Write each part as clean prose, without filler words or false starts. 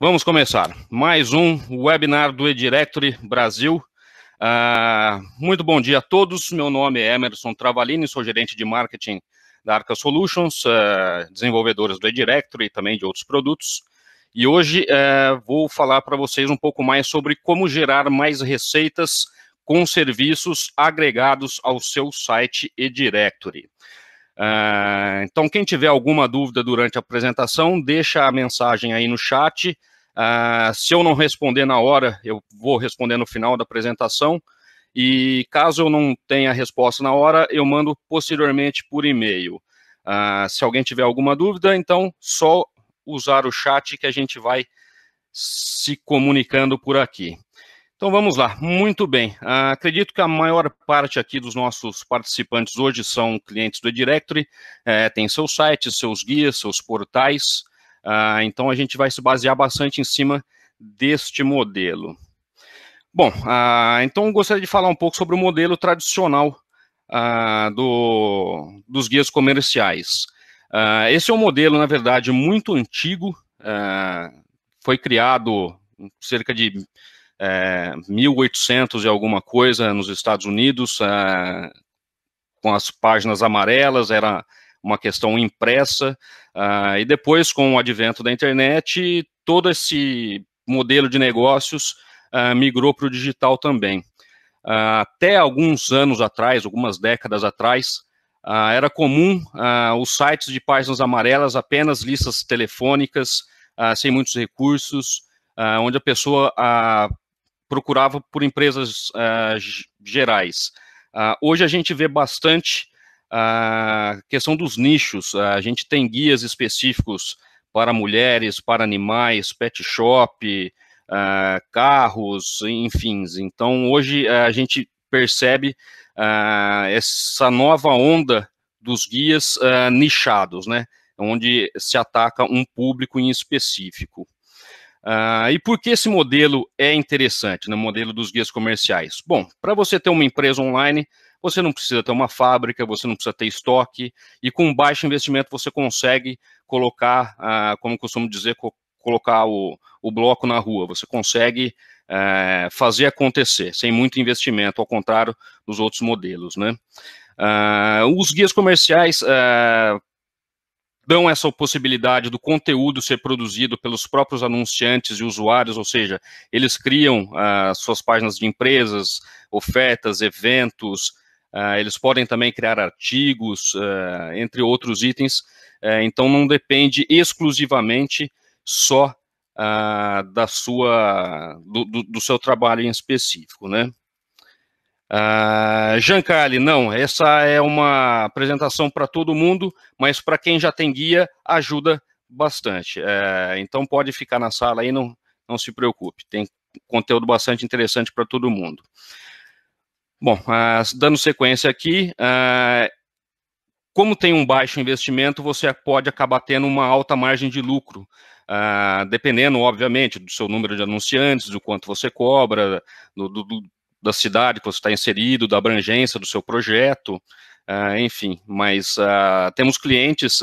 Vamos começar mais um webinar do eDirectory Brasil. Muito bom dia a todos. Meu nome é Emerson Travalini, sou gerente de marketing da Arca Solutions, desenvolvedores do eDirectory e também de outros produtos. E hoje vou falar para vocês um pouco mais sobre como gerar mais receitas com serviços agregados ao seu site eDirectory. Então, quem tiver alguma dúvida durante a apresentação, deixa a mensagem aí no chat. Se eu não responder na hora, eu vou responder no final da apresentação. E caso eu não tenha resposta na hora, eu mando posteriormente por e-mail. Se alguém tiver alguma dúvida, então, só usar o chat que a gente vai se comunicando por aqui. Então, vamos lá. Muito bem. Acredito que a maior parte aqui dos nossos participantes hoje são clientes do eDirectory, tem seus sites, seus guias, seus portais, então a gente vai se basear bastante em cima deste modelo. Bom, então gostaria de falar um pouco sobre o modelo tradicional dos guias comerciais. Esse é um modelo, na verdade, muito antigo, foi criado cerca de 1800 e alguma coisa nos Estados Unidos, com as páginas amarelas, era uma questão impressa, e depois, com o advento da internet, todo esse modelo de negócios migrou para o digital também. Até alguns anos atrás, algumas décadas atrás, era comum os sites de páginas amarelas, apenas listas telefônicas, sem muitos recursos, onde a pessoa procurava por empresas gerais. Hoje a gente vê bastante a questão dos nichos. A gente tem guias específicos para mulheres, para animais, pet shop, carros, enfim. Então, hoje a gente percebe essa nova onda dos guias nichados, né? Onde se ataca um público em específico. E por que esse modelo é interessante, né, modelo dos guias comerciais? Bom, para você ter uma empresa online, você não precisa ter uma fábrica, você não precisa ter estoque, e com baixo investimento você consegue colocar, como costumo dizer, colocar o bloco na rua, você consegue fazer acontecer, sem muito investimento, ao contrário dos outros modelos, né? Os guias comerciais dão essa possibilidade do conteúdo ser produzido pelos próprios anunciantes e usuários, ou seja, eles criam suas páginas de empresas, ofertas, eventos, eles podem também criar artigos, entre outros itens, então não depende exclusivamente só do seu trabalho em específico, né? Giancarlo, não, essa é uma apresentação para todo mundo, mas para quem já tem guia, ajuda bastante. Então pode ficar na sala aí, não se preocupe, tem conteúdo bastante interessante para todo mundo. Bom, dando sequência aqui, como tem um baixo investimento, você pode acabar tendo uma alta margem de lucro, dependendo, obviamente, do seu número de anunciantes, do quanto você cobra, da cidade que você está inserido, da abrangência do seu projeto, enfim. Mas temos clientes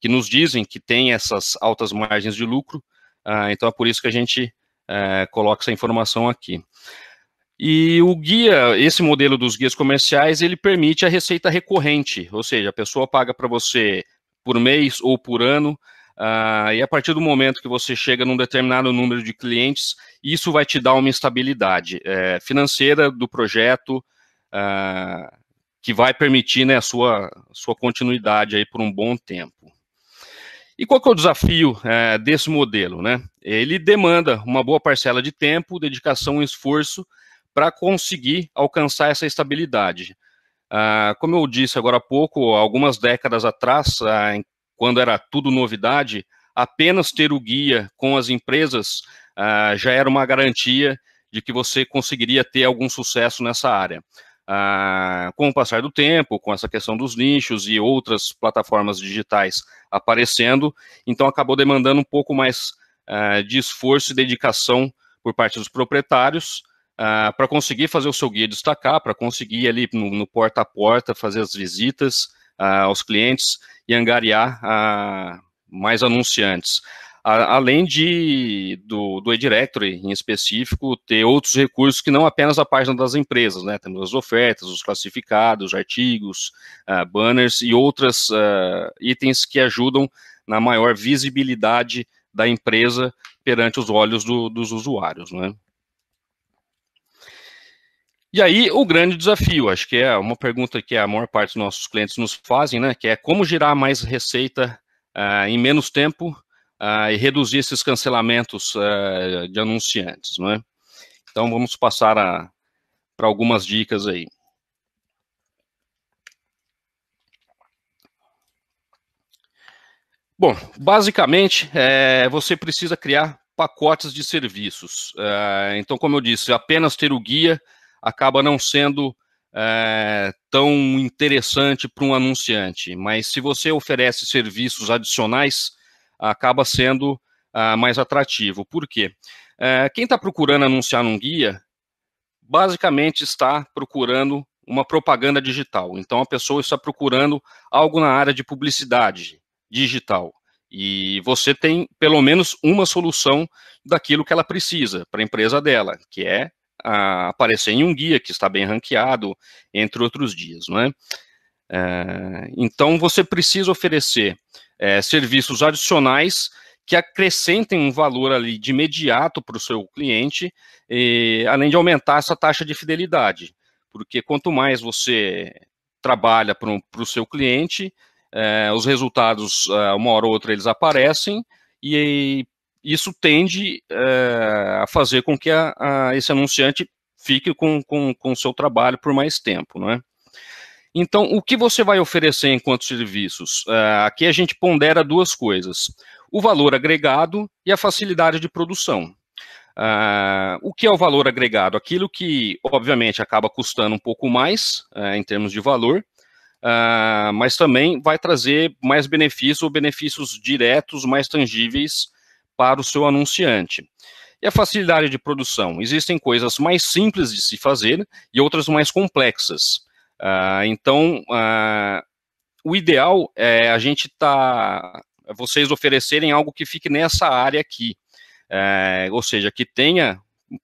que nos dizem que tem essas altas margens de lucro, então é por isso que a gente coloca essa informação aqui. E o guia, esse modelo dos guias comerciais, ele permite a receita recorrente, ou seja, a pessoa paga para você por mês ou por ano, e a partir do momento que você chega num determinado número de clientes, isso vai te dar uma estabilidade financeira do projeto, que vai permitir, né, a sua continuidade aí por um bom tempo. E qual que é o desafio desse modelo, né? Ele demanda uma boa parcela de tempo, dedicação e esforço para conseguir alcançar essa estabilidade. Como eu disse agora há pouco, algumas décadas atrás, quando era tudo novidade, apenas ter o guia com as empresas já era uma garantia de que você conseguiria ter algum sucesso nessa área. Com o passar do tempo, com essa questão dos nichos e outras plataformas digitais aparecendo, então acabou demandando um pouco mais de esforço e dedicação por parte dos proprietários para conseguir fazer o seu guia destacar, para conseguir ali no porta a porta fazer as visitas aos clientes e angariar mais anunciantes. além do eDirectory, em específico, ter outros recursos que não apenas a página das empresas, né? Temos as ofertas, os classificados, artigos, banners e outros itens que ajudam na maior visibilidade da empresa perante os olhos dos usuários, né? E aí, o grande desafio, acho que é uma pergunta que a maior parte dos nossos clientes nos fazem, né? Que é como gerar mais receita em menos tempo, e reduzir esses cancelamentos de anunciantes, não é? Então, vamos passar para algumas dicas aí. Bom, basicamente, você precisa criar pacotes de serviços. Então, como eu disse, apenas ter o guia acaba não sendo tão interessante para um anunciante, mas se você oferece serviços adicionais, acaba sendo mais atrativo. Por quê? Quem está procurando anunciar num guia, basicamente está procurando uma propaganda digital. Então, a pessoa está procurando algo na área de publicidade digital. E você tem, pelo menos, uma solução daquilo que ela precisa para a empresa dela, que é aparecer em um guia que está bem ranqueado, entre outros dias, não é? Então, você precisa oferecer serviços adicionais que acrescentem um valor ali de imediato para o seu cliente, e, além de aumentar essa taxa de fidelidade, porque quanto mais você trabalha para o seu cliente, os resultados, uma hora ou outra, eles aparecem, e isso tende a fazer com que esse anunciante fique com o seu trabalho por mais tempo, não é? Então, o que você vai oferecer enquanto serviços? Aqui a gente pondera duas coisas, o valor agregado e a facilidade de produção. O que é o valor agregado? Aquilo que, obviamente, acaba custando um pouco mais em termos de valor, mas também vai trazer mais benefícios, ou benefícios diretos, mais tangíveis para o seu anunciante. E a facilidade de produção? Existem coisas mais simples de se fazer e outras mais complexas. Então, o ideal é vocês oferecerem algo que fique nessa área aqui, ou seja, que tenha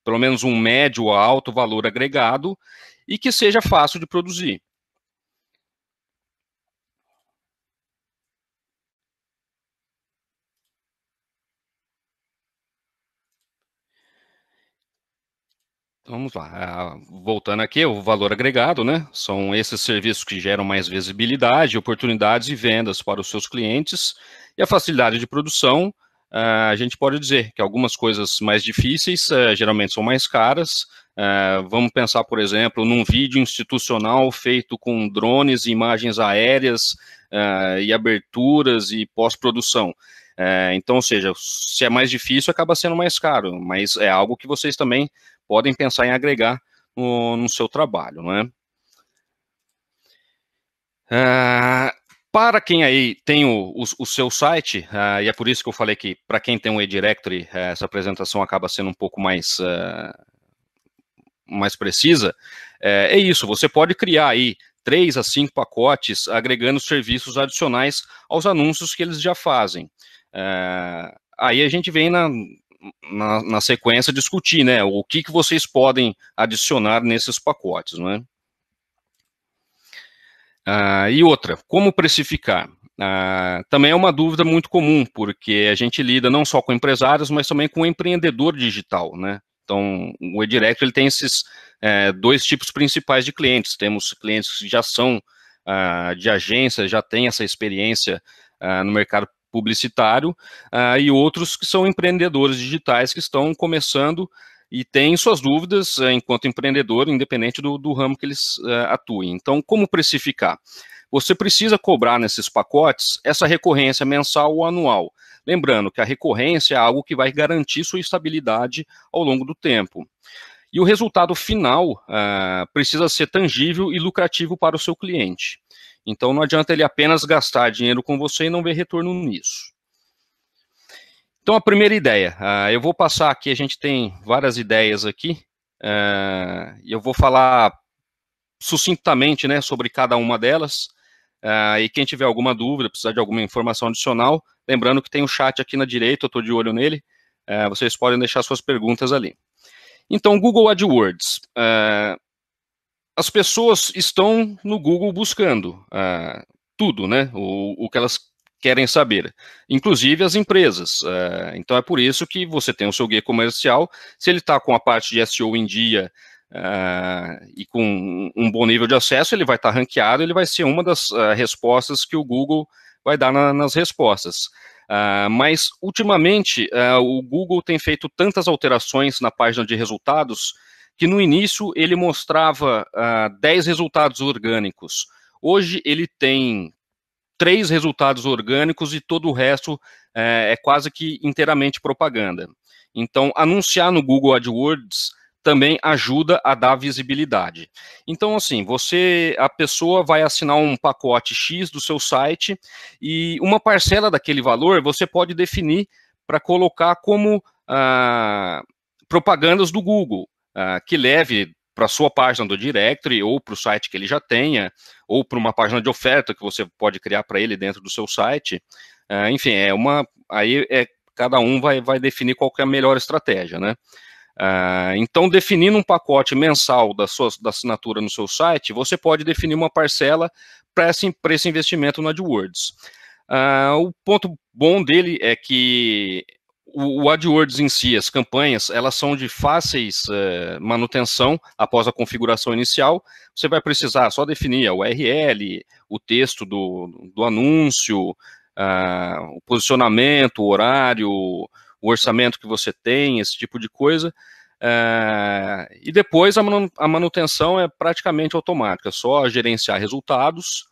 pelo menos um médio a alto valor agregado e que seja fácil de produzir. Vamos lá, voltando aqui, o valor agregado, né? São esses serviços que geram mais visibilidade, oportunidades e vendas para os seus clientes. E a facilidade de produção, a gente pode dizer que algumas coisas mais difíceis geralmente são mais caras. Vamos pensar, por exemplo, num vídeo institucional feito com drones, imagens aéreas e aberturas e pós-produção. Então, ou seja, se é mais difícil, acaba sendo mais caro, mas é algo que vocês também podem pensar em agregar no seu trabalho, né? Para quem aí tem o seu site, e é por isso que eu falei que para quem tem um eDirectory, essa apresentação acaba sendo um pouco mais precisa, é isso, você pode criar aí 3 a 5 pacotes agregando serviços adicionais aos anúncios que eles já fazem. Aí a gente vem na sequência discutir, né, o que vocês podem adicionar nesses pacotes, não é? E outra, como precificar? Também é uma dúvida muito comum, porque a gente lida não só com empresários, mas também com o empreendedor digital, né? Então, o eDirectory, ele tem esses 2 tipos principais de clientes. Temos clientes que já são de agência, já têm essa experiência no mercado publicitário, e outros que são empreendedores digitais que estão começando e têm suas dúvidas enquanto empreendedor, independente do ramo que eles atuem. Então, como precificar? Você precisa cobrar nesses pacotes essa recorrência mensal ou anual. Lembrando que a recorrência é algo que vai garantir sua estabilidade ao longo do tempo. E o resultado final precisa ser tangível e lucrativo para o seu cliente. Então, não adianta ele apenas gastar dinheiro com você e não ver retorno nisso. Então, a primeira ideia. Eu vou passar aqui, a gente tem várias ideias aqui. E eu vou falar sucintamente, né, sobre cada uma delas. E quem tiver alguma dúvida, precisar de alguma informação adicional, Lembrando que tem um chat aqui na direita, eu estou de olho nele. Vocês podem deixar suas perguntas ali. Então, Google AdWords. As pessoas estão no Google buscando tudo, né? O que elas querem saber, inclusive as empresas. Então, é por isso que você tem o seu guia comercial. Se ele está com a parte de SEO em dia e com um bom nível de acesso, ele vai estar ranqueado, ele vai ser uma das respostas que o Google vai dar nas respostas. Mas, ultimamente, o Google tem feito tantas alterações na página de resultados que, no início, ele mostrava 10 resultados orgânicos. Hoje, ele tem 3 resultados orgânicos e todo o resto é quase que inteiramente propaganda. Então, anunciar no Google AdWords também ajuda a dar visibilidade. Então, assim, a pessoa vai assinar um pacote X do seu site e uma parcela daquele valor você pode definir para colocar como propagandas do Google, que leve para a sua página do directory, ou para o site que ele já tenha, ou para uma página de oferta que você pode criar para ele dentro do seu site. Enfim, cada um vai definir qual que é a melhor estratégia, né? Então, definindo um pacote mensal da assinatura no seu site, você pode definir uma parcela para esse investimento no AdWords. O ponto bom dele é que o AdWords em si, as campanhas, elas são de fáceis manutenção após a configuração inicial. Você vai precisar só definir a URL, o texto do anúncio, o posicionamento, o horário, o orçamento que você tem, esse tipo de coisa. E depois a manutenção é praticamente automática, é só gerenciar resultados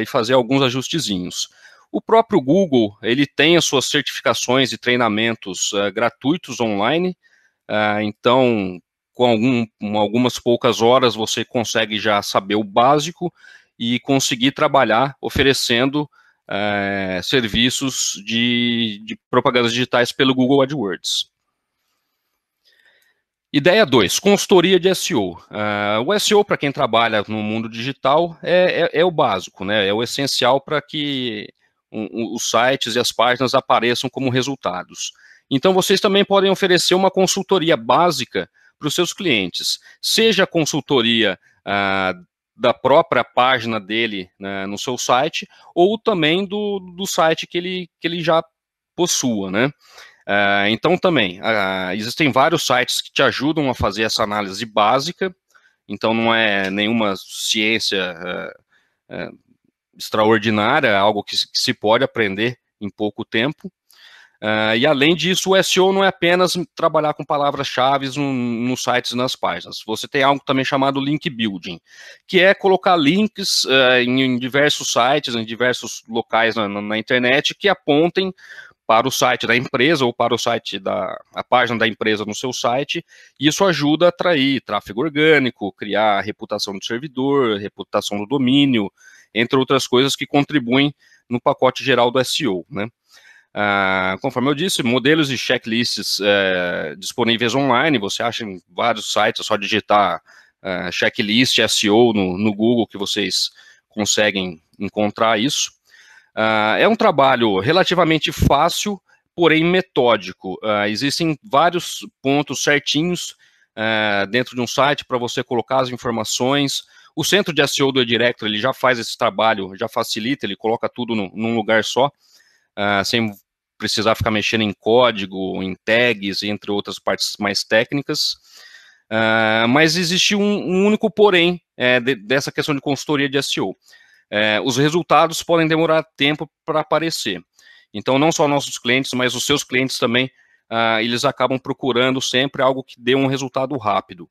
e fazer alguns ajustezinhos. O próprio Google, ele tem as suas certificações e treinamentos gratuitos online, então com algumas poucas horas você consegue já saber o básico e conseguir trabalhar oferecendo serviços de propagandas digitais pelo Google AdWords. Ideia 2, consultoria de SEO. O SEO, para quem trabalha no mundo digital, é o básico, né? É o essencial para que os sites e as páginas apareçam como resultados. Então, vocês também podem oferecer uma consultoria básica para os seus clientes, seja a consultoria da própria página dele, né, no seu site, ou também do site que ele já possua, né? Então, também, existem vários sites que te ajudam a fazer essa análise básica, então não é nenhuma ciência extraordinária, algo que se pode aprender em pouco tempo. E além disso, o SEO não é apenas trabalhar com palavras-chave nos sites e nas páginas. Você tem algo também chamado link building, que é colocar links em diversos sites, em diversos locais na internet, que apontem para o site da empresa ou para o site a página da empresa no seu site. Isso ajuda a atrair tráfego orgânico, criar a reputação do servidor, reputação do domínio, entre outras coisas que contribuem no pacote geral do SEO, né? Conforme eu disse, modelos e checklists disponíveis online, você acha em vários sites, é só digitar checklist SEO no Google que vocês conseguem encontrar isso. É um trabalho relativamente fácil, porém metódico. Existem vários pontos certinhos dentro de um site para você colocar as informações. O centro de SEO do eDirectory, ele já faz esse trabalho, já facilita, ele coloca tudo num lugar só, sem precisar ficar mexendo em código, em tags, entre outras partes mais técnicas. Mas existe um único porém dessa questão de consultoria de SEO. Os resultados podem demorar tempo para aparecer. Então, não só nossos clientes, mas os seus clientes também, eles acabam procurando sempre algo que dê um resultado rápido.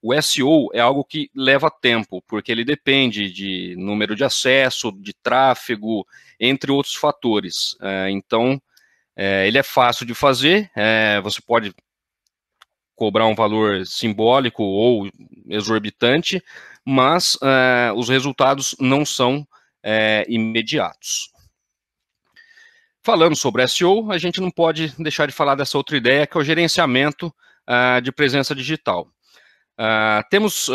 O SEO é algo que leva tempo, porque ele depende de número de acesso, de tráfego, entre outros fatores. Então, ele é fácil de fazer, você pode cobrar um valor simbólico ou exorbitante, mas os resultados não são imediatos. Falando sobre SEO, a gente não pode deixar de falar dessa outra ideia, que é o gerenciamento de presença digital. Temos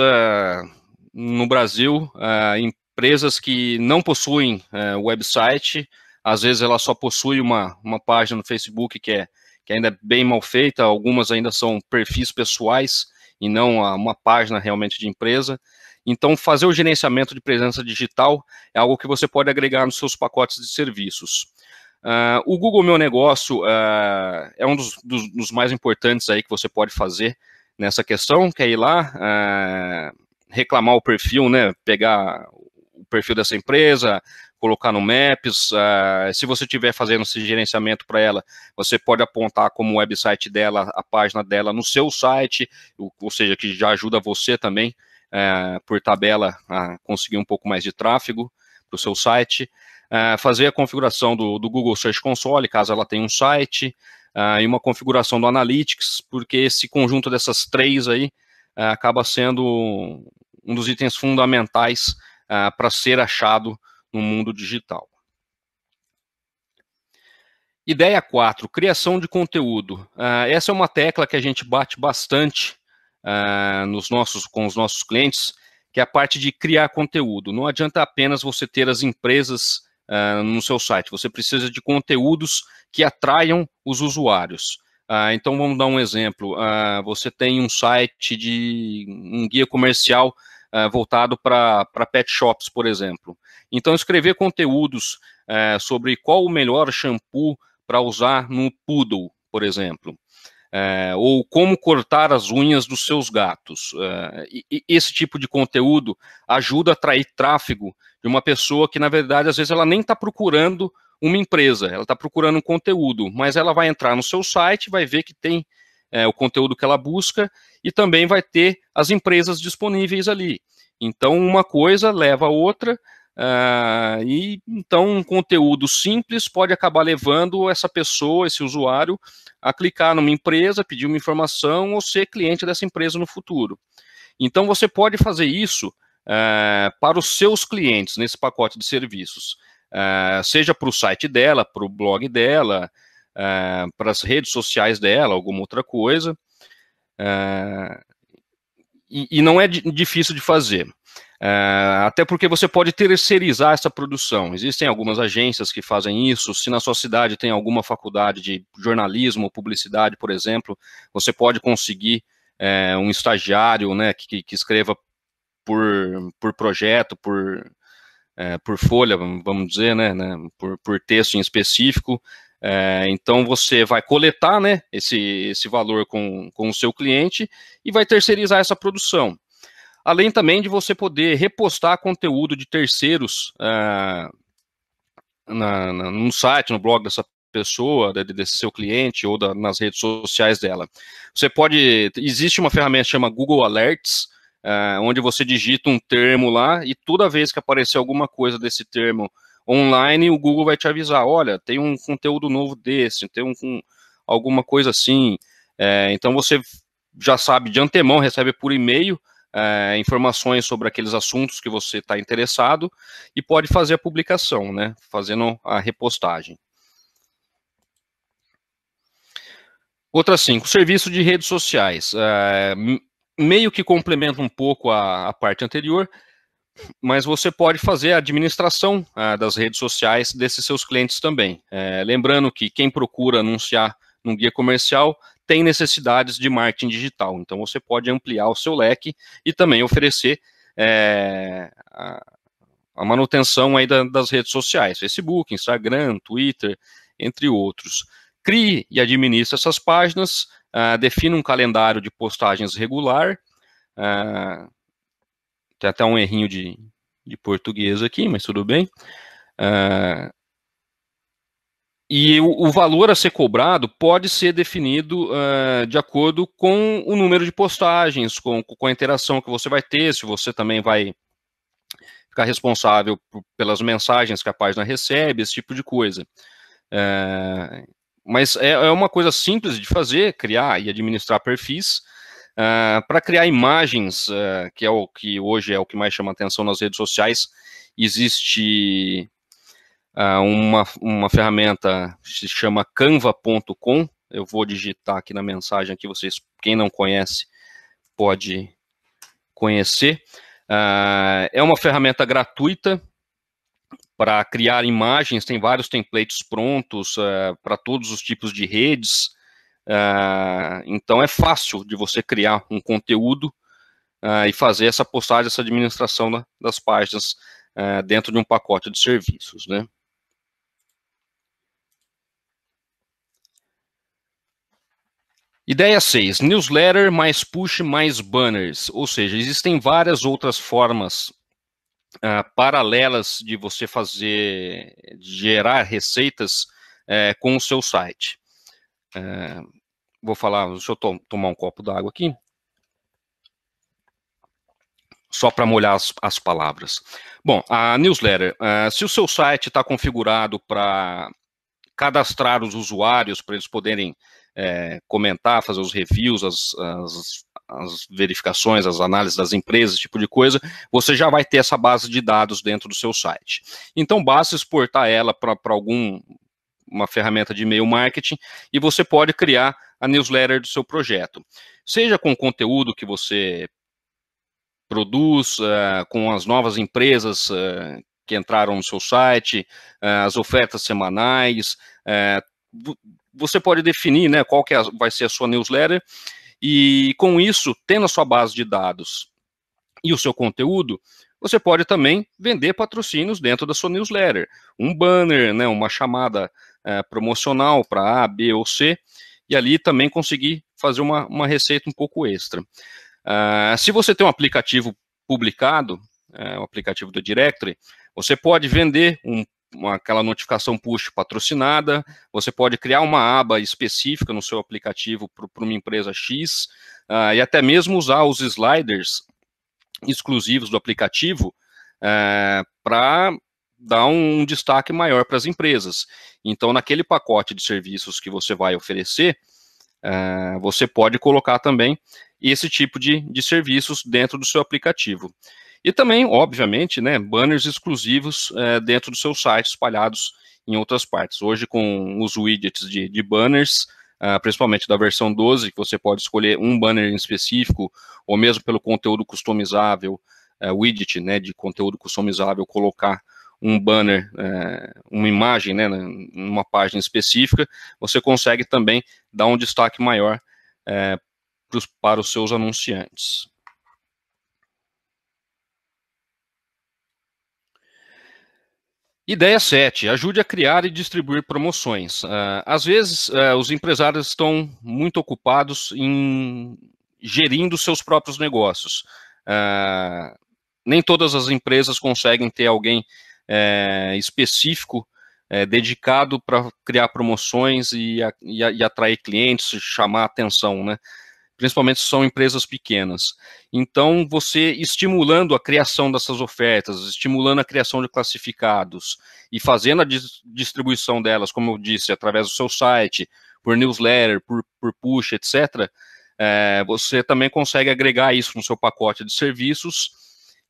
no Brasil empresas que não possuem website, Às vezes ela só possui uma página no Facebook que ainda é bem mal feita, algumas ainda são perfis pessoais e não uma página realmente de empresa. Então, fazer o gerenciamento de presença digital é algo que você pode agregar nos seus pacotes de serviços. O Google Meu Negócio é um dos mais importantes aí que você pode fazer nessa questão, que é ir lá, reclamar o perfil, né? Pegar o perfil dessa empresa, colocar no Maps. Se você estiver fazendo esse gerenciamento para ela, você pode apontar como website dela, a página dela no seu site, ou seja, que já ajuda você também, por tabela, a conseguir um pouco mais de tráfego para o seu site. Fazer a configuração do Google Search Console, caso ela tenha um site, e uma configuração do Analytics, porque esse conjunto dessas três aí acaba sendo um dos itens fundamentais para ser achado no mundo digital. Ideia 4, criação de conteúdo. Essa é uma tecla que a gente bate bastante com os nossos clientes, que é a parte de criar conteúdo. Não adianta apenas você ter as empresas no seu site, você precisa de conteúdos que atraiam os usuários. Então, vamos dar um exemplo. Você tem um site de um guia comercial voltado para pet shops, por exemplo. Então, escrever conteúdos sobre qual o melhor shampoo para usar no poodle, por exemplo. Ou como cortar as unhas dos seus gatos. Esse tipo de conteúdo ajuda a atrair tráfego de uma pessoa que, na verdade, às vezes ela nem está procurando uma empresa, ela está procurando um conteúdo, mas ela vai entrar no seu site, vai ver que tem o conteúdo que ela busca e também vai ter as empresas disponíveis ali. Então, uma coisa leva a outra. E então um conteúdo simples pode acabar levando essa pessoa, esse usuário, a clicar numa empresa, pedir uma informação ou ser cliente dessa empresa no futuro. Então você pode fazer isso para os seus clientes nesse pacote de serviços, seja para o site dela, para o blog dela, para as redes sociais dela, alguma outra coisa. E não é difícil de fazer. Até porque você pode terceirizar essa produção. Existem algumas agências que fazem isso. Se na sua cidade tem alguma faculdade de jornalismo ou publicidade, por exemplo, você pode conseguir um estagiário, né, que escreva por projeto, por folha, vamos dizer, né, por texto em específico. Então, você vai coletar, né, esse valor com o seu cliente e vai terceirizar essa produção. Além também de você poder repostar conteúdo de terceiros no site, no blog dessa pessoa, desse seu cliente ou nas redes sociais dela. Existe uma ferramenta que chama Google Alerts, onde você digita um termo lá e toda vez que aparecer alguma coisa desse termo online, o Google vai te avisar: olha, tem um conteúdo novo desse, tem alguma coisa assim. Então você já sabe de antemão, recebe por e-mail informações sobre aqueles assuntos que você está interessado e pode fazer a publicação, né, fazendo a repostagem. Outra 5, serviço de redes sociais. Meio que complementa um pouco a parte anterior, mas você pode fazer a administração das redes sociais desses seus clientes também. Lembrando que quem procura anunciar num guia comercial tem necessidades de marketing digital, então você pode ampliar o seu leque e também oferecer a manutenção aí das redes sociais, Facebook, Instagram, Twitter, entre outros. Crie e administre essas páginas, defina um calendário de postagens regular, tem até um errinho de português aqui, mas tudo bem. E o valor a ser cobrado pode ser definido de acordo com o número de postagens, com a interação que você vai ter, se você também vai ficar responsável pelas mensagens que a página recebe, esse tipo de coisa. Mas é uma coisa simples de fazer, criar e administrar perfis. Para criar imagens, que é o que hoje é o que mais chama atenção nas redes sociais, existe uma ferramenta que se chama canva.com. Eu vou digitar aqui na mensagem, que vocês, quem não conhece, pode conhecer. É uma ferramenta gratuita para criar imagens, tem vários templates prontos para todos os tipos de redes. Então, é fácil de você criar um conteúdo e fazer essa postagem, essa administração das páginas dentro de um pacote de serviços, né? Ideia 6, newsletter, mais push, mais banners. Ou seja, existem várias outras formas paralelas de você fazer, de gerar receitas com o seu site. Vou falar, deixa eu tomar um copo d'água aqui. Só para molhar as palavras. Bom, a newsletter, se o seu site está configurado para cadastrar os usuários, para eles poderem comentar, fazer os reviews, as verificações, as análises das empresas, esse tipo de coisa, você já vai ter essa base de dados dentro do seu site. Então, basta exportar ela para uma ferramenta de e-mail marketing e você pode criar a newsletter do seu projeto. Seja com o conteúdo que você produz, com as novas empresas que entraram no seu site, as ofertas semanais, você pode definir, né, qual que vai ser a sua newsletter e, com isso, tendo a sua base de dados e o seu conteúdo, você pode também vender patrocínios dentro da sua newsletter. Um banner, né, uma chamada promocional para A, B ou C e ali também conseguir fazer uma receita um pouco extra. Se você tem um aplicativo publicado, o aplicativo do eDirectory, você pode vender aquela notificação push patrocinada, você pode criar uma aba específica no seu aplicativo para uma empresa X, e até mesmo usar os sliders exclusivos do aplicativo para dar um destaque maior para as empresas. Então, naquele pacote de serviços que você vai oferecer, você pode colocar também esse tipo de serviços dentro do seu aplicativo. E também, obviamente, né, banners exclusivos dentro do seu site, espalhados em outras partes. Hoje, com os widgets de banners, principalmente da versão 12, que você pode escolher um banner em específico, ou mesmo pelo conteúdo customizável, widget, né, de conteúdo customizável, colocar um banner, uma imagem, né, numa página específica, você consegue também dar um destaque maior para os seus anunciantes. Ideia 7, ajude a criar e distribuir promoções. Às vezes, os empresários estão muito ocupados em gerindo seus próprios negócios. Nem todas as empresas conseguem ter alguém específico, dedicado para criar promoções e atrair clientes, chamar atenção, né? Principalmente se são empresas pequenas. Então, você estimulando a criação dessas ofertas, estimulando a criação de classificados e fazendo a distribuição delas, como eu disse, através do seu site, por newsletter, por push, etc., você também consegue agregar isso no seu pacote de serviços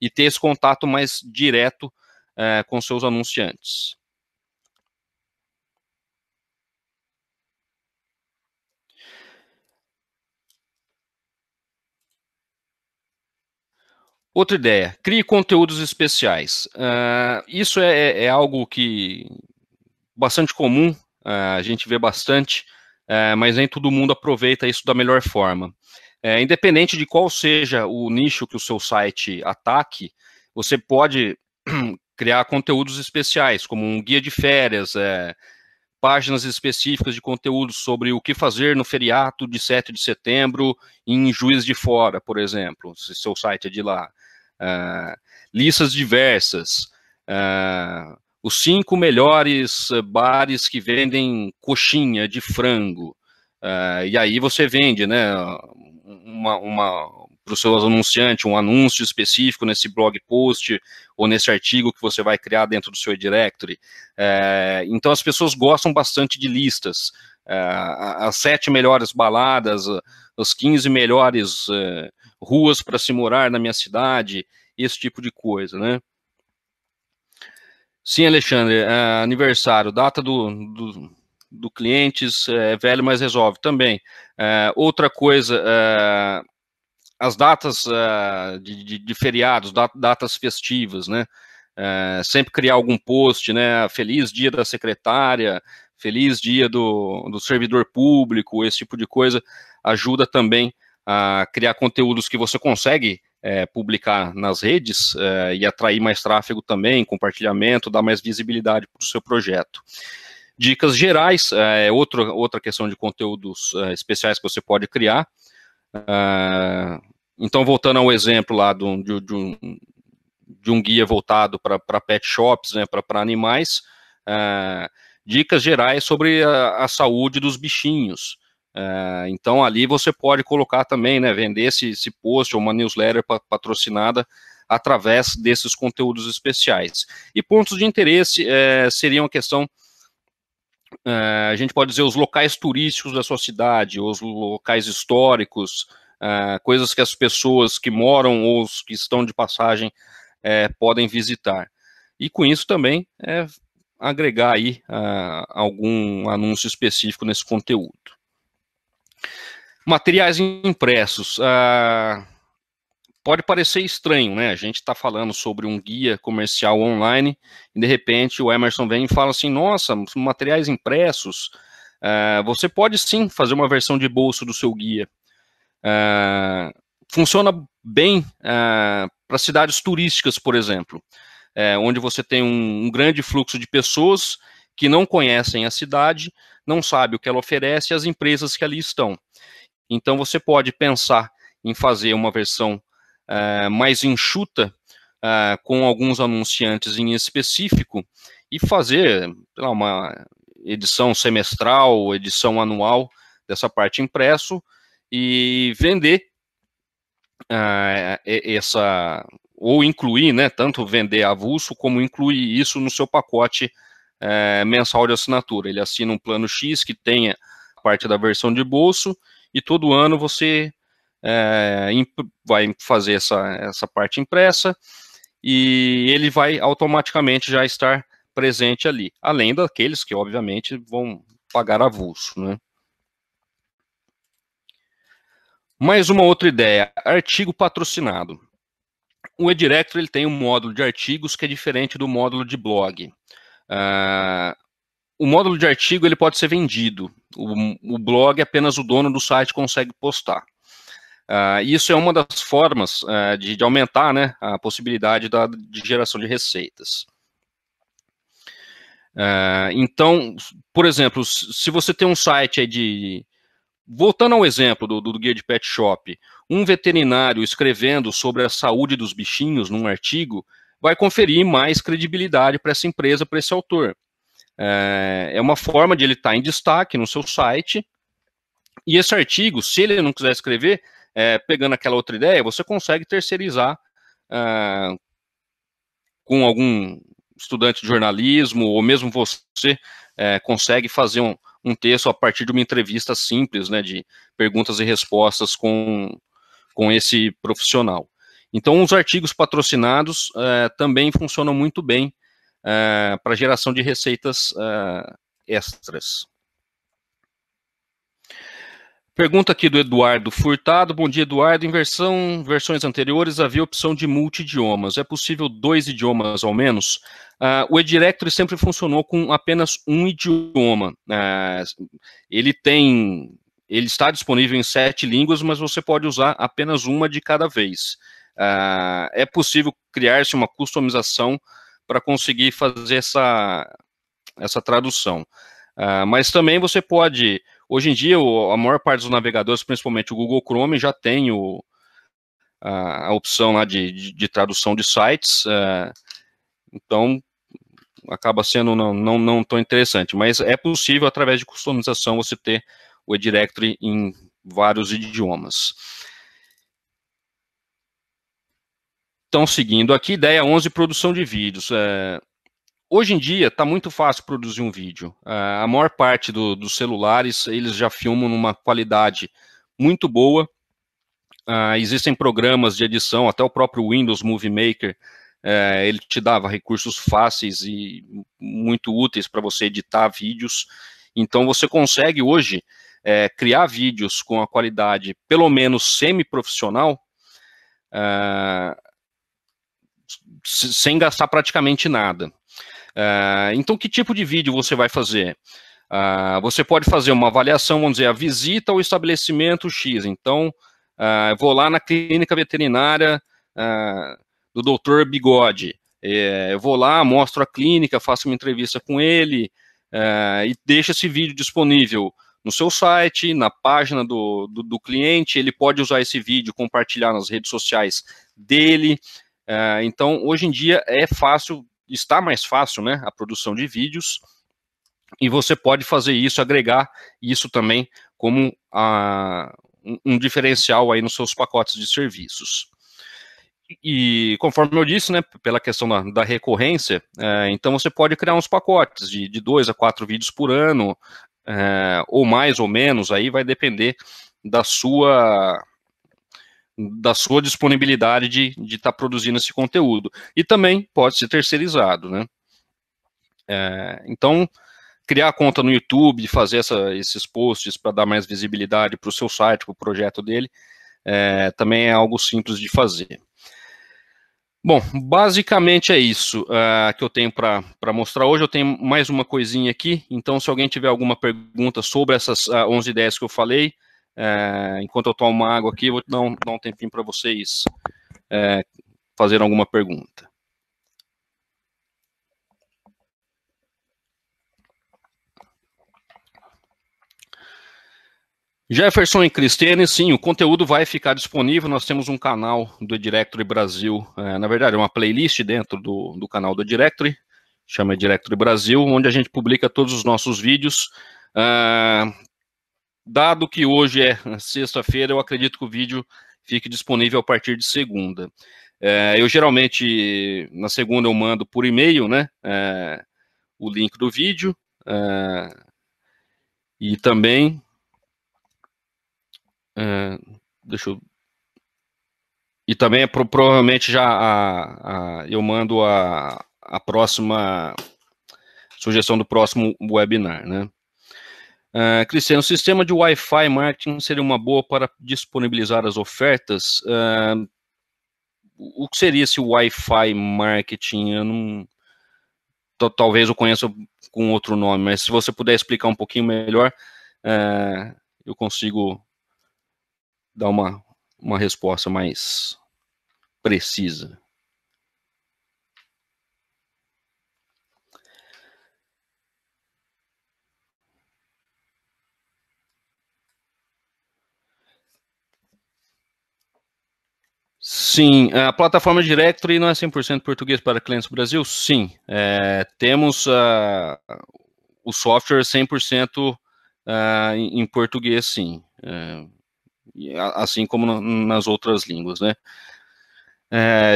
e ter esse contato mais direto com seus anunciantes. Outra ideia, crie conteúdos especiais. Isso é algo que bastante comum, a gente vê bastante, mas nem todo mundo aproveita isso da melhor forma. Independente de qual seja o nicho que o seu site ataque, você pode criar conteúdos especiais, como um guia de férias, páginas específicas de conteúdo sobre o que fazer no feriado de 7 de setembro em Juiz de Fora, por exemplo, se seu site é de lá. Listas diversas, os 5 melhores bares que vendem coxinha de frango, e aí você vende, né, para os seus anunciantes, um anúncio específico nesse blog post ou nesse artigo que você vai criar dentro do seu eDirectory. Então, as pessoas gostam bastante de listas. As 7 melhores baladas, as 15 melhores ruas para se morar na minha cidade, esse tipo de coisa, né? Sim, Alexandre, aniversário, data do clientes, é velho, mas resolve também. Outra coisa... as datas de feriados, datas festivas, né? sempre criar algum post, né? Feliz dia da secretária, feliz dia do servidor público, esse tipo de coisa ajuda também a criar conteúdos que você consegue publicar nas redes e atrair mais tráfego também, compartilhamento, dar mais visibilidade para o seu projeto. Dicas gerais, outra questão de conteúdos especiais que você pode criar. Então, voltando ao exemplo lá de um guia voltado para pet shops, né, para animais, dicas gerais sobre a saúde dos bichinhos. Então, ali você pode colocar também, né, vender esse post ou uma newsletter patrocinada através desses conteúdos especiais. E pontos de interesse seriam a questão, a gente pode dizer, os locais turísticos da sua cidade, os locais históricos, coisas que as pessoas que moram ou os que estão de passagem podem visitar. E com isso também agregar aí algum anúncio específico nesse conteúdo. Materiais impressos. Pode parecer estranho, né? A gente está falando sobre um guia comercial online e, de repente, o Emerson vem e fala assim, nossa, materiais impressos, você pode sim fazer uma versão de bolso do seu guia. Funciona bem para cidades turísticas, por exemplo, onde você tem um grande fluxo de pessoas que não conhecem a cidade, não sabem o que ela oferece e as empresas que ali estão. Então, você pode pensar em fazer uma versão mais enxuta, com alguns anunciantes em específico, e fazer uma edição semestral, edição anual dessa parte impresso, e vender ou incluir, né, tanto vender avulso como incluir isso no seu pacote mensal de assinatura. Ele assina um plano X que tenha parte da versão de bolso, e todo ano você vai fazer essa parte impressa e ele vai automaticamente já estar presente ali, além daqueles que obviamente vão pagar avulso, né? Mais uma outra ideia, artigo patrocinado. O eDirectory, ele tem um módulo de artigos que é diferente do módulo de blog. O módulo de artigo, ele pode ser vendido, o blog apenas o dono do site consegue postar. Isso é uma das formas de aumentar, né, a possibilidade de geração de receitas. Então, por exemplo, se você tem um site aí de... Voltando ao exemplo do guia de pet shop, um veterinário escrevendo sobre a saúde dos bichinhos num artigo vai conferir mais credibilidade para essa empresa, para esse autor. É uma forma de ele estar em destaque no seu site, e esse artigo, se ele não quiser escrever... pegando aquela outra ideia, você consegue terceirizar com algum estudante de jornalismo, ou mesmo você consegue fazer um texto a partir de uma entrevista simples, né, de perguntas e respostas com esse profissional. Então, os artigos patrocinados também funcionam muito bem para geração de receitas extras. Pergunta aqui do Eduardo Furtado. Bom dia, Eduardo. Em versões anteriores havia opção de multi-idiomas. É possível 2 idiomas ao menos? O eDirectory sempre funcionou com apenas um idioma. Ele está disponível em 7 línguas, mas você pode usar apenas uma de cada vez. É possível criar-se uma customização para conseguir fazer essa tradução. Mas também você pode... Hoje em dia, a maior parte dos navegadores, principalmente o Google Chrome, já tem a opção lá de tradução de sites. Então, acaba sendo não tão interessante. Mas é possível, através de customização, você ter o eDirectory em vários idiomas. Então, seguindo aqui, ideia 11, produção de vídeos. Hoje em dia, está muito fácil produzir um vídeo. A maior parte dos celulares, eles já filmam numa qualidade muito boa. Existem programas de edição, até o próprio Windows Movie Maker, ele te dava recursos fáceis e muito úteis para você editar vídeos. Então, você consegue hoje criar vídeos com a qualidade, pelo menos, semi-profissional, sem gastar praticamente nada. Então, que tipo de vídeo você vai fazer? Você pode fazer uma avaliação, vamos dizer, a visita ao estabelecimento X. Então, eu vou lá na clínica veterinária do Dr. Bigode. Eu vou lá, mostro a clínica, faço uma entrevista com ele e deixo esse vídeo disponível no seu site, na página do cliente. Ele pode usar esse vídeo, compartilhar nas redes sociais dele. Então, hoje em dia é fácil, está mais fácil, né, a produção de vídeos, e você pode fazer isso, agregar isso também como um diferencial aí nos seus pacotes de serviços. E conforme eu disse, né, pela questão da recorrência, então você pode criar uns pacotes de 2 a 4 vídeos por ano, ou mais ou menos, aí vai depender da sua disponibilidade de estar produzindo esse conteúdo. E também pode ser terceirizado, né? Então, criar a conta no YouTube, fazer esses posts para dar mais visibilidade para o seu site, para o projeto dele, também é algo simples de fazer. Bom, basicamente é isso que eu tenho para mostrar hoje. Eu tenho mais uma coisinha aqui, então se alguém tiver alguma pergunta sobre essas 11 ideias que eu falei, enquanto eu tomo uma água aqui, eu vou dar um tempinho para vocês fazerem alguma pergunta. Jefferson e Cristiane, sim, o conteúdo vai ficar disponível. Nós temos um canal do eDirectory Brasil, na verdade é uma playlist dentro do canal do eDirectory, chama eDirectory Brasil, onde a gente publica todos os nossos vídeos. Dado que hoje é sexta-feira, eu acredito que o vídeo fique disponível a partir de segunda. Eu geralmente, na segunda, eu mando por e-mail, né, o link do vídeo, e também... E também provavelmente já eu mando a próxima sugestão do próximo webinar, né? Cristiano, o sistema de Wi-Fi marketing seria uma boa para disponibilizar as ofertas? O que seria esse Wi-Fi marketing? Eu não... Talvez eu conheça com outro nome, mas se você puder explicar um pouquinho melhor, eu consigo dar uma resposta mais precisa. Sim, a plataforma Directory não é 100% português para clientes do Brasil? Sim, temos o software 100% em português, sim. Assim como nas outras línguas, né?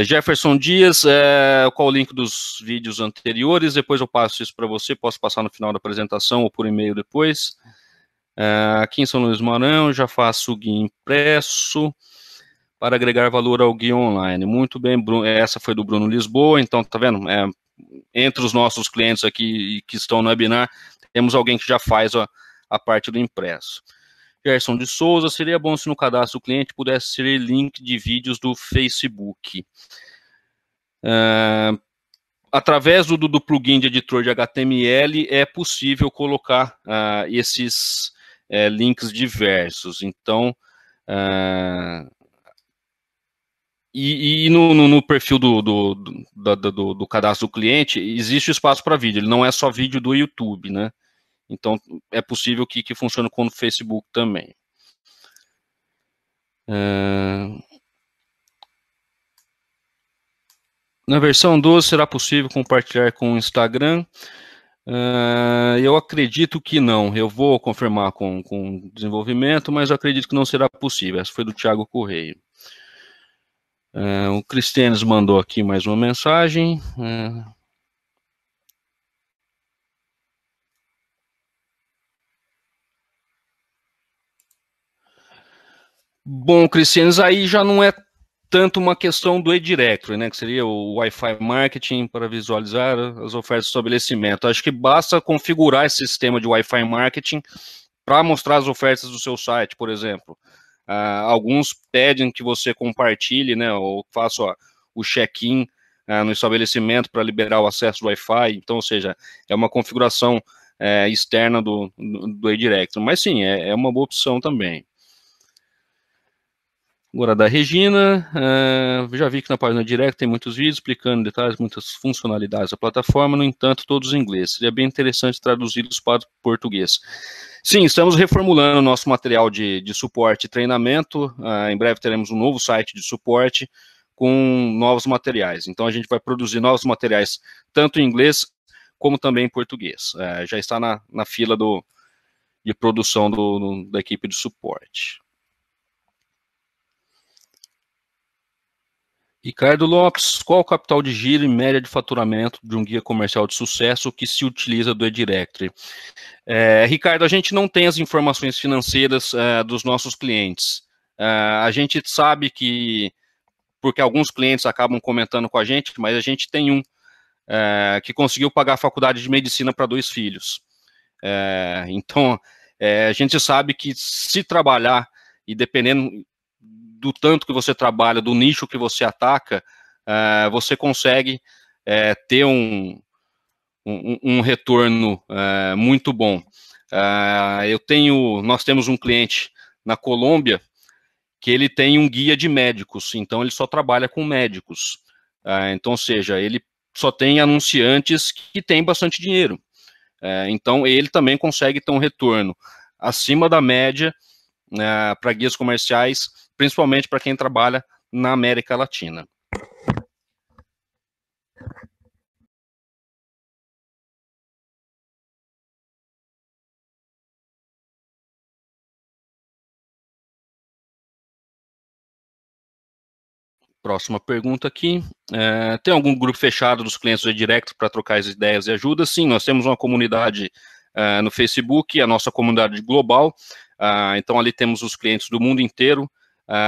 Jefferson Dias, qual o link dos vídeos anteriores? Depois eu passo isso para você, posso passar no final da apresentação ou por e-mail depois. Aqui em São Luís do Maranhão, já faço o guia impresso para agregar valor ao guia online. Muito bem, Bruno, essa foi do Bruno Lisboa, então tá vendo? Entre os nossos clientes aqui que estão no webinar, temos alguém que já faz a parte do impresso. Gerson de Souza, seria bom se no cadastro do cliente pudesse ser link de vídeos do Facebook. Através do plugin de editor de HTML é possível colocar esses links diversos. Então, no perfil do cadastro do cliente existe espaço para vídeo, ele não é só vídeo do YouTube, né? Então, é possível que funcione com o Facebook também. Na versão 12, será possível compartilhar com o Instagram? Eu acredito que não. Eu vou confirmar com o desenvolvimento, mas eu acredito que não será possível. Essa foi do Thiago Correia. O Cristianes mandou aqui mais uma mensagem. Bom, Cristianes, aí já não é tanto uma questão do eDirectory, né, que seria o Wi-Fi Marketing para visualizar as ofertas do estabelecimento. Acho que basta configurar esse sistema de Wi-Fi Marketing para mostrar as ofertas do seu site, por exemplo. Alguns pedem que você compartilhe, né, ou faça o check-in no estabelecimento para liberar o acesso do Wi-Fi. Então, ou seja, é uma configuração externa do eDirectory. Mas sim, é uma boa opção também. Agora, da Regina, já vi que na página direct tem muitos vídeos explicando detalhes, muitas funcionalidades da plataforma, no entanto, todos em inglês. Seria bem interessante traduzi-los para o português. Sim, estamos reformulando o nosso material de suporte e treinamento. Em breve teremos um novo site de suporte com novos materiais. Então, a gente vai produzir novos materiais, tanto em inglês como também em português. Já está na fila de produção da equipe de suporte. Ricardo Lopes, qual o capital de giro e média de faturamento de um guia comercial de sucesso que se utiliza do eDirectory? Ricardo, a gente não tem as informações financeiras dos nossos clientes. A gente sabe que, porque alguns clientes acabam comentando com a gente, mas a gente tem um que conseguiu pagar a faculdade de medicina para 2 filhos. Então, a gente sabe que se trabalhar, e dependendo do tanto que você trabalha, do nicho que você ataca, você consegue ter um retorno muito bom. Nós temos um cliente na Colômbia que ele tem um guia de médicos, então ele só trabalha com médicos. Então, ou seja, ele só tem anunciantes que têm bastante dinheiro. Então, ele também consegue ter um retorno acima da média para guias comerciais, principalmente para quem trabalha na América Latina. Próxima pergunta aqui. Tem algum grupo fechado dos clientes do eDirectory para trocar as ideias e ajuda? Sim, nós temos uma comunidade no Facebook, a nossa comunidade global. Então, ali temos os clientes do mundo inteiro.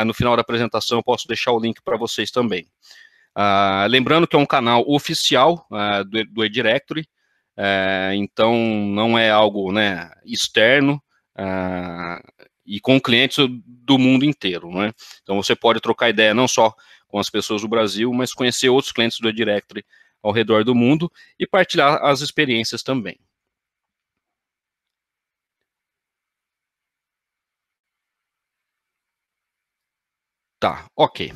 No final da apresentação eu posso deixar o link para vocês também. Lembrando que é um canal oficial do eDirectory, então não é algo, né, externo, e com clientes do mundo inteiro, né? Então você pode trocar ideia não só com as pessoas do Brasil, mas conhecer outros clientes do eDirectory ao redor do mundo e partilhar as experiências também. Tá, ok.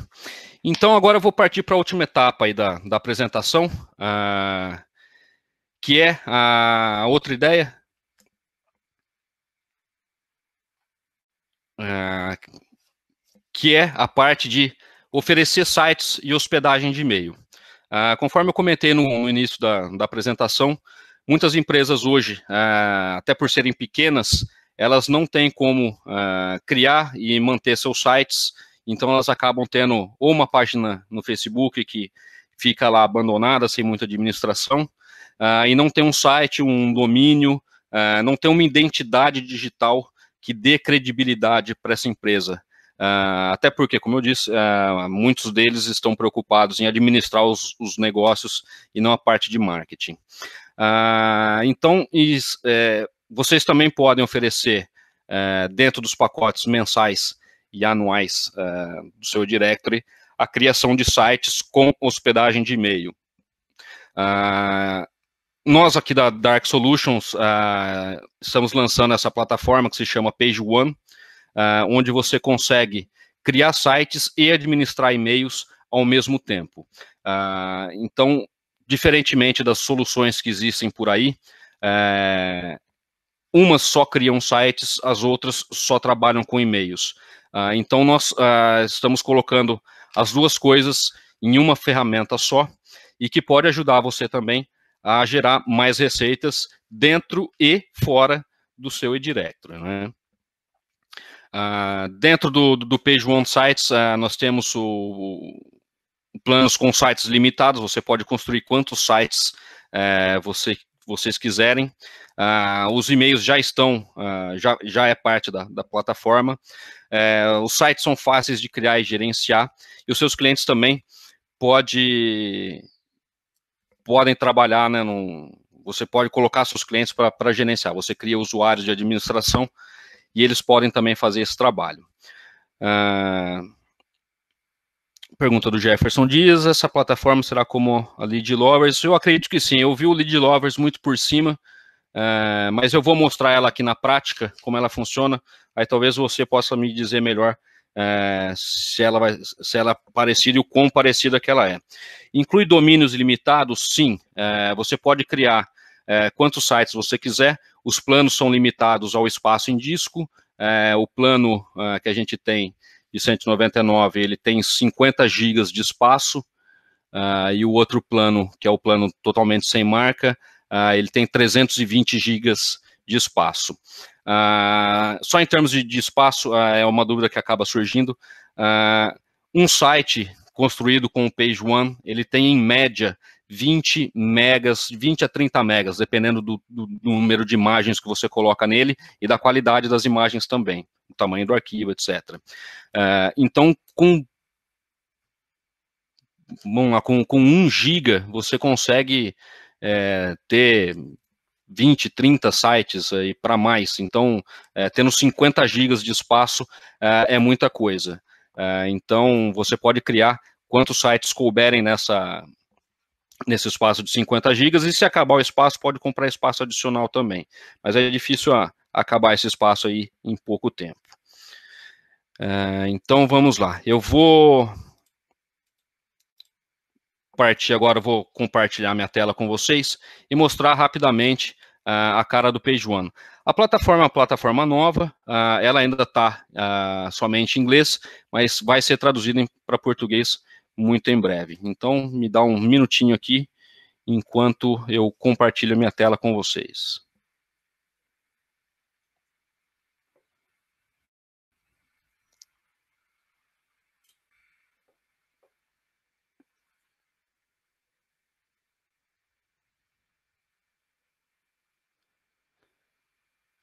Então, agora eu vou partir para a última etapa aí da apresentação, que é a outra ideia. Que é a parte de oferecer sites e hospedagem de e-mail. Conforme eu comentei no início da apresentação, muitas empresas hoje, até por serem pequenas, elas não têm como criar e manter seus sites. Então, elas acabam tendo ou uma página no Facebook que fica lá abandonada, sem muita administração, e não tem um site, um domínio, não tem uma identidade digital que dê credibilidade para essa empresa. Até porque, como eu disse, muitos deles estão preocupados em administrar os negócios e não a parte de marketing. Então, vocês também podem oferecer, dentro dos pacotes mensais e anuais do seu eDirectory, a criação de sites com hospedagem de e-mail. Nós aqui da Arca Solutions estamos lançando essa plataforma que se chama PageOne, onde você consegue criar sites e administrar e-mails ao mesmo tempo. Então, diferentemente das soluções que existem por aí, umas só criam sites, as outras só trabalham com e-mails. Então, nós estamos colocando as duas coisas em uma ferramenta só e que pode ajudar você também a gerar mais receitas dentro e fora do seu eDirectory, né? Dentro do PageOne Sites, nós temos planos com sites limitados. Você pode construir quantos sites vocês quiserem. Os e-mails já estão, já é parte da plataforma. Os sites são fáceis de criar e gerenciar, e os seus clientes também podem trabalhar, né? Você pode colocar seus clientes para gerenciar, você cria usuários de administração e eles podem também fazer esse trabalho. Pergunta do Jefferson Dias, essa plataforma será como a Lead Lovers? Eu acredito que sim, eu vi o Lead Lovers muito por cima, mas eu vou mostrar ela aqui na prática, como ela funciona, aí talvez você possa me dizer melhor se ela é parecida e o quão parecida que ela é. Inclui domínios ilimitados? Sim, você pode criar quantos sites você quiser, os planos são limitados ao espaço em disco, o plano que a gente tem de 199, ele tem 50 GB de espaço, e o outro plano, que é o plano totalmente sem marca, ele tem 320 GB de espaço. Só em termos de espaço, é uma dúvida que acaba surgindo, um site construído com o PageOne, ele tem em média 20 a 30 megas, dependendo do número de imagens que você coloca nele e da qualidade das imagens também, o tamanho do arquivo, etc. Então, com 1 giga, você consegue ter 20, 30 sites aí para mais. Então, tendo 50 gigas de espaço é muita coisa. Então, você pode criar quantos sites couberem nesse espaço de 50 gigas, e se acabar o espaço, pode comprar espaço adicional também. Mas é difícil acabar esse espaço aí em pouco tempo. Então, vamos lá. Eu vou partir agora, vou compartilhar minha tela com vocês e mostrar rapidamente a cara do PageOne. A plataforma é uma plataforma nova, ela ainda está somente em inglês, mas vai ser traduzida para português muito em breve. Então, me dá um minutinho aqui, enquanto eu compartilho a minha tela com vocês.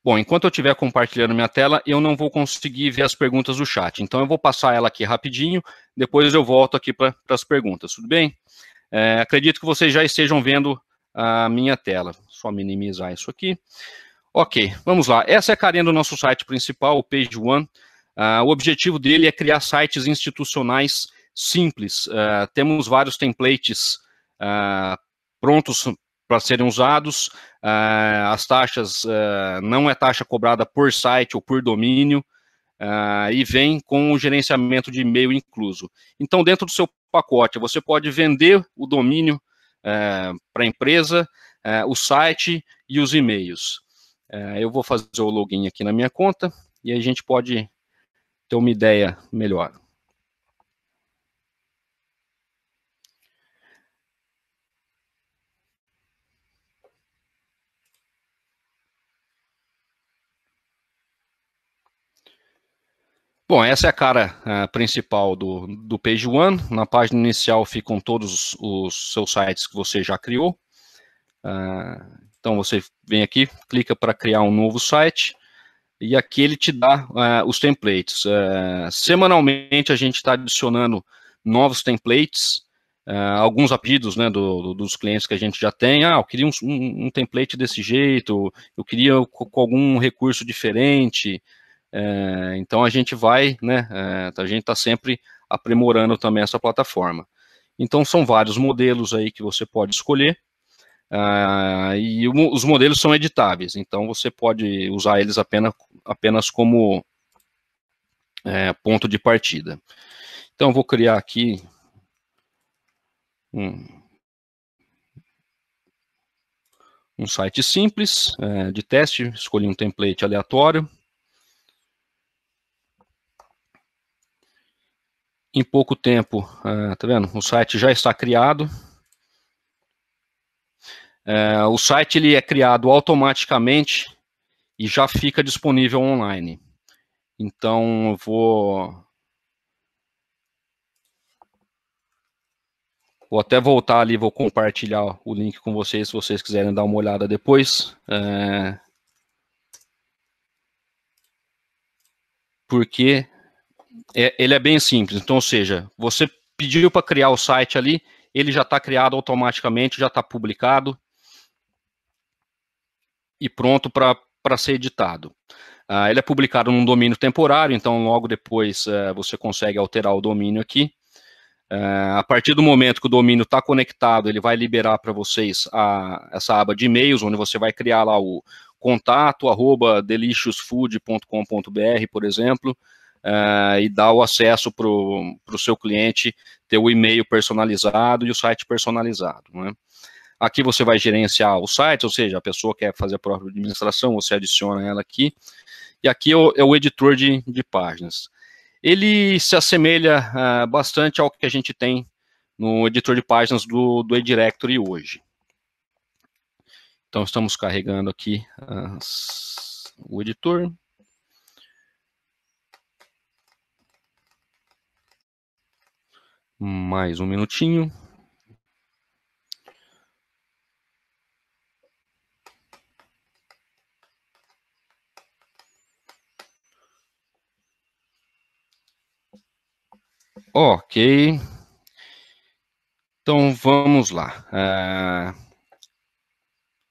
Bom, enquanto eu estiver compartilhando minha tela, eu não vou conseguir ver as perguntas do chat. Então, eu vou passar ela aqui rapidinho, depois eu volto aqui para as perguntas, tudo bem? Acredito que vocês já estejam vendo a minha tela. Só minimizar isso aqui. Ok, vamos lá. Essa é a carinha do nosso site principal, o PageOne. O objetivo dele é criar sites institucionais simples. Temos vários templates prontos para serem usados, as taxas, não é taxa cobrada por site ou por domínio, e vem com o gerenciamento de e-mail incluso. Então, dentro do seu pacote, você pode vender o domínio para a empresa, o site e os e-mails. Eu vou fazer o login aqui na minha conta, e aí a gente pode ter uma ideia melhor. Bom, essa é a cara principal do PageOne. Na página inicial ficam todos os seus sites que você já criou. Então, você vem aqui, clica para criar um novo site, e aqui ele te dá os templates. Semanalmente, a gente está adicionando novos templates, alguns a pedidos, né, dos clientes que a gente já tem. Eu queria um template desse jeito, eu queria com algum recurso diferente. Então, a gente vai, né, a gente está sempre aprimorando também essa plataforma. Então, são vários modelos aí que você pode escolher, e os modelos são editáveis, então você pode usar eles apenas como ponto de partida. Então, eu vou criar aqui um site simples de teste, escolhi um template aleatório. Em pouco tempo, tá vendo? O site já está criado. O site ele é criado automaticamente e já fica disponível online. Então, eu vou até voltar ali, vou compartilhar o link com vocês, se vocês quiserem dar uma olhada depois. Porque ele é bem simples, então, ou seja, você pediu para criar o site ali, ele já está criado automaticamente, já está publicado e pronto para ser editado. Ele é publicado num domínio temporário, então logo depois você consegue alterar o domínio aqui. A partir do momento que o domínio está conectado, ele vai liberar para vocês essa aba de e-mails, onde você vai criar lá o contato@deliciousfood.com.br, por exemplo, e dar o acesso para o seu cliente ter o e-mail personalizado e o site personalizado, né? Aqui você vai gerenciar o site, ou seja, a pessoa quer fazer a própria administração, você adiciona ela aqui. E aqui é o editor de páginas. Ele se assemelha bastante ao que a gente tem no editor de páginas do eDirectory hoje. Então, estamos carregando aqui o editor. Mais um minutinho. Ok, então vamos lá.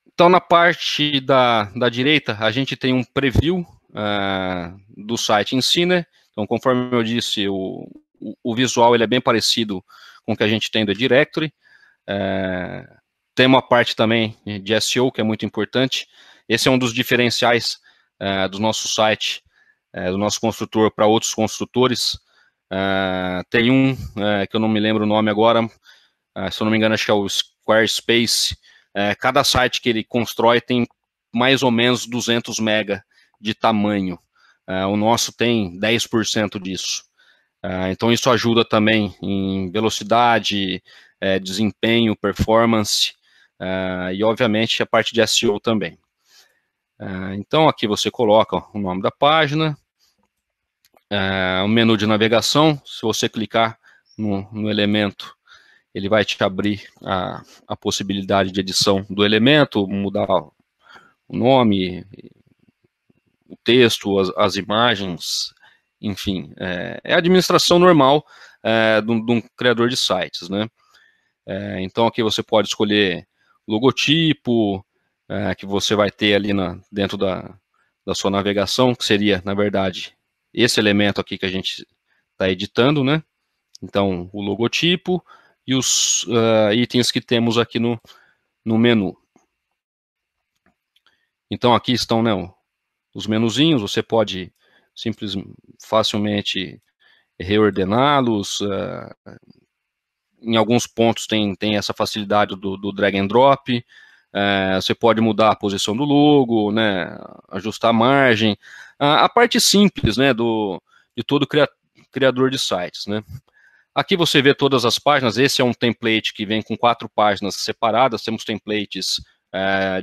Então, na parte da direita, a gente tem um preview do site em si, né? Então, conforme eu disse, o visual ele é bem parecido com o que a gente tem do eDirectory. Tem uma parte também de SEO, que é muito importante. Esse é um dos diferenciais do nosso site, do nosso construtor para outros construtores. Tem um que eu não me lembro o nome agora, se eu não me engano acho que é o Squarespace. Cada site que ele constrói tem mais ou menos 200 MB de tamanho, o nosso tem 10% disso, então isso ajuda também em velocidade, desempenho, performance, e obviamente a parte de SEO também. Então aqui você coloca o nome da página, o menu de navegação. Se você clicar no elemento, ele vai te abrir a possibilidade de edição do elemento, mudar o nome, o texto, as imagens, enfim. É a administração normal de um criador de sites, né? Então, aqui você pode escolher logotipo, que você vai ter ali dentro da sua navegação, que seria, na verdade, esse elemento aqui que a gente está editando, né? Então, o logotipo e os itens que temos aqui no menu. Então, aqui estão, né, os menuzinhos. Você pode facilmente reordená-los. Em alguns pontos tem essa facilidade do drag and drop. Você pode mudar a posição do logo, né, ajustar a margem, a parte simples, né, de todo criador de sites, né. Aqui você vê todas as páginas. Esse é um template que vem com 4 páginas separadas. Temos templates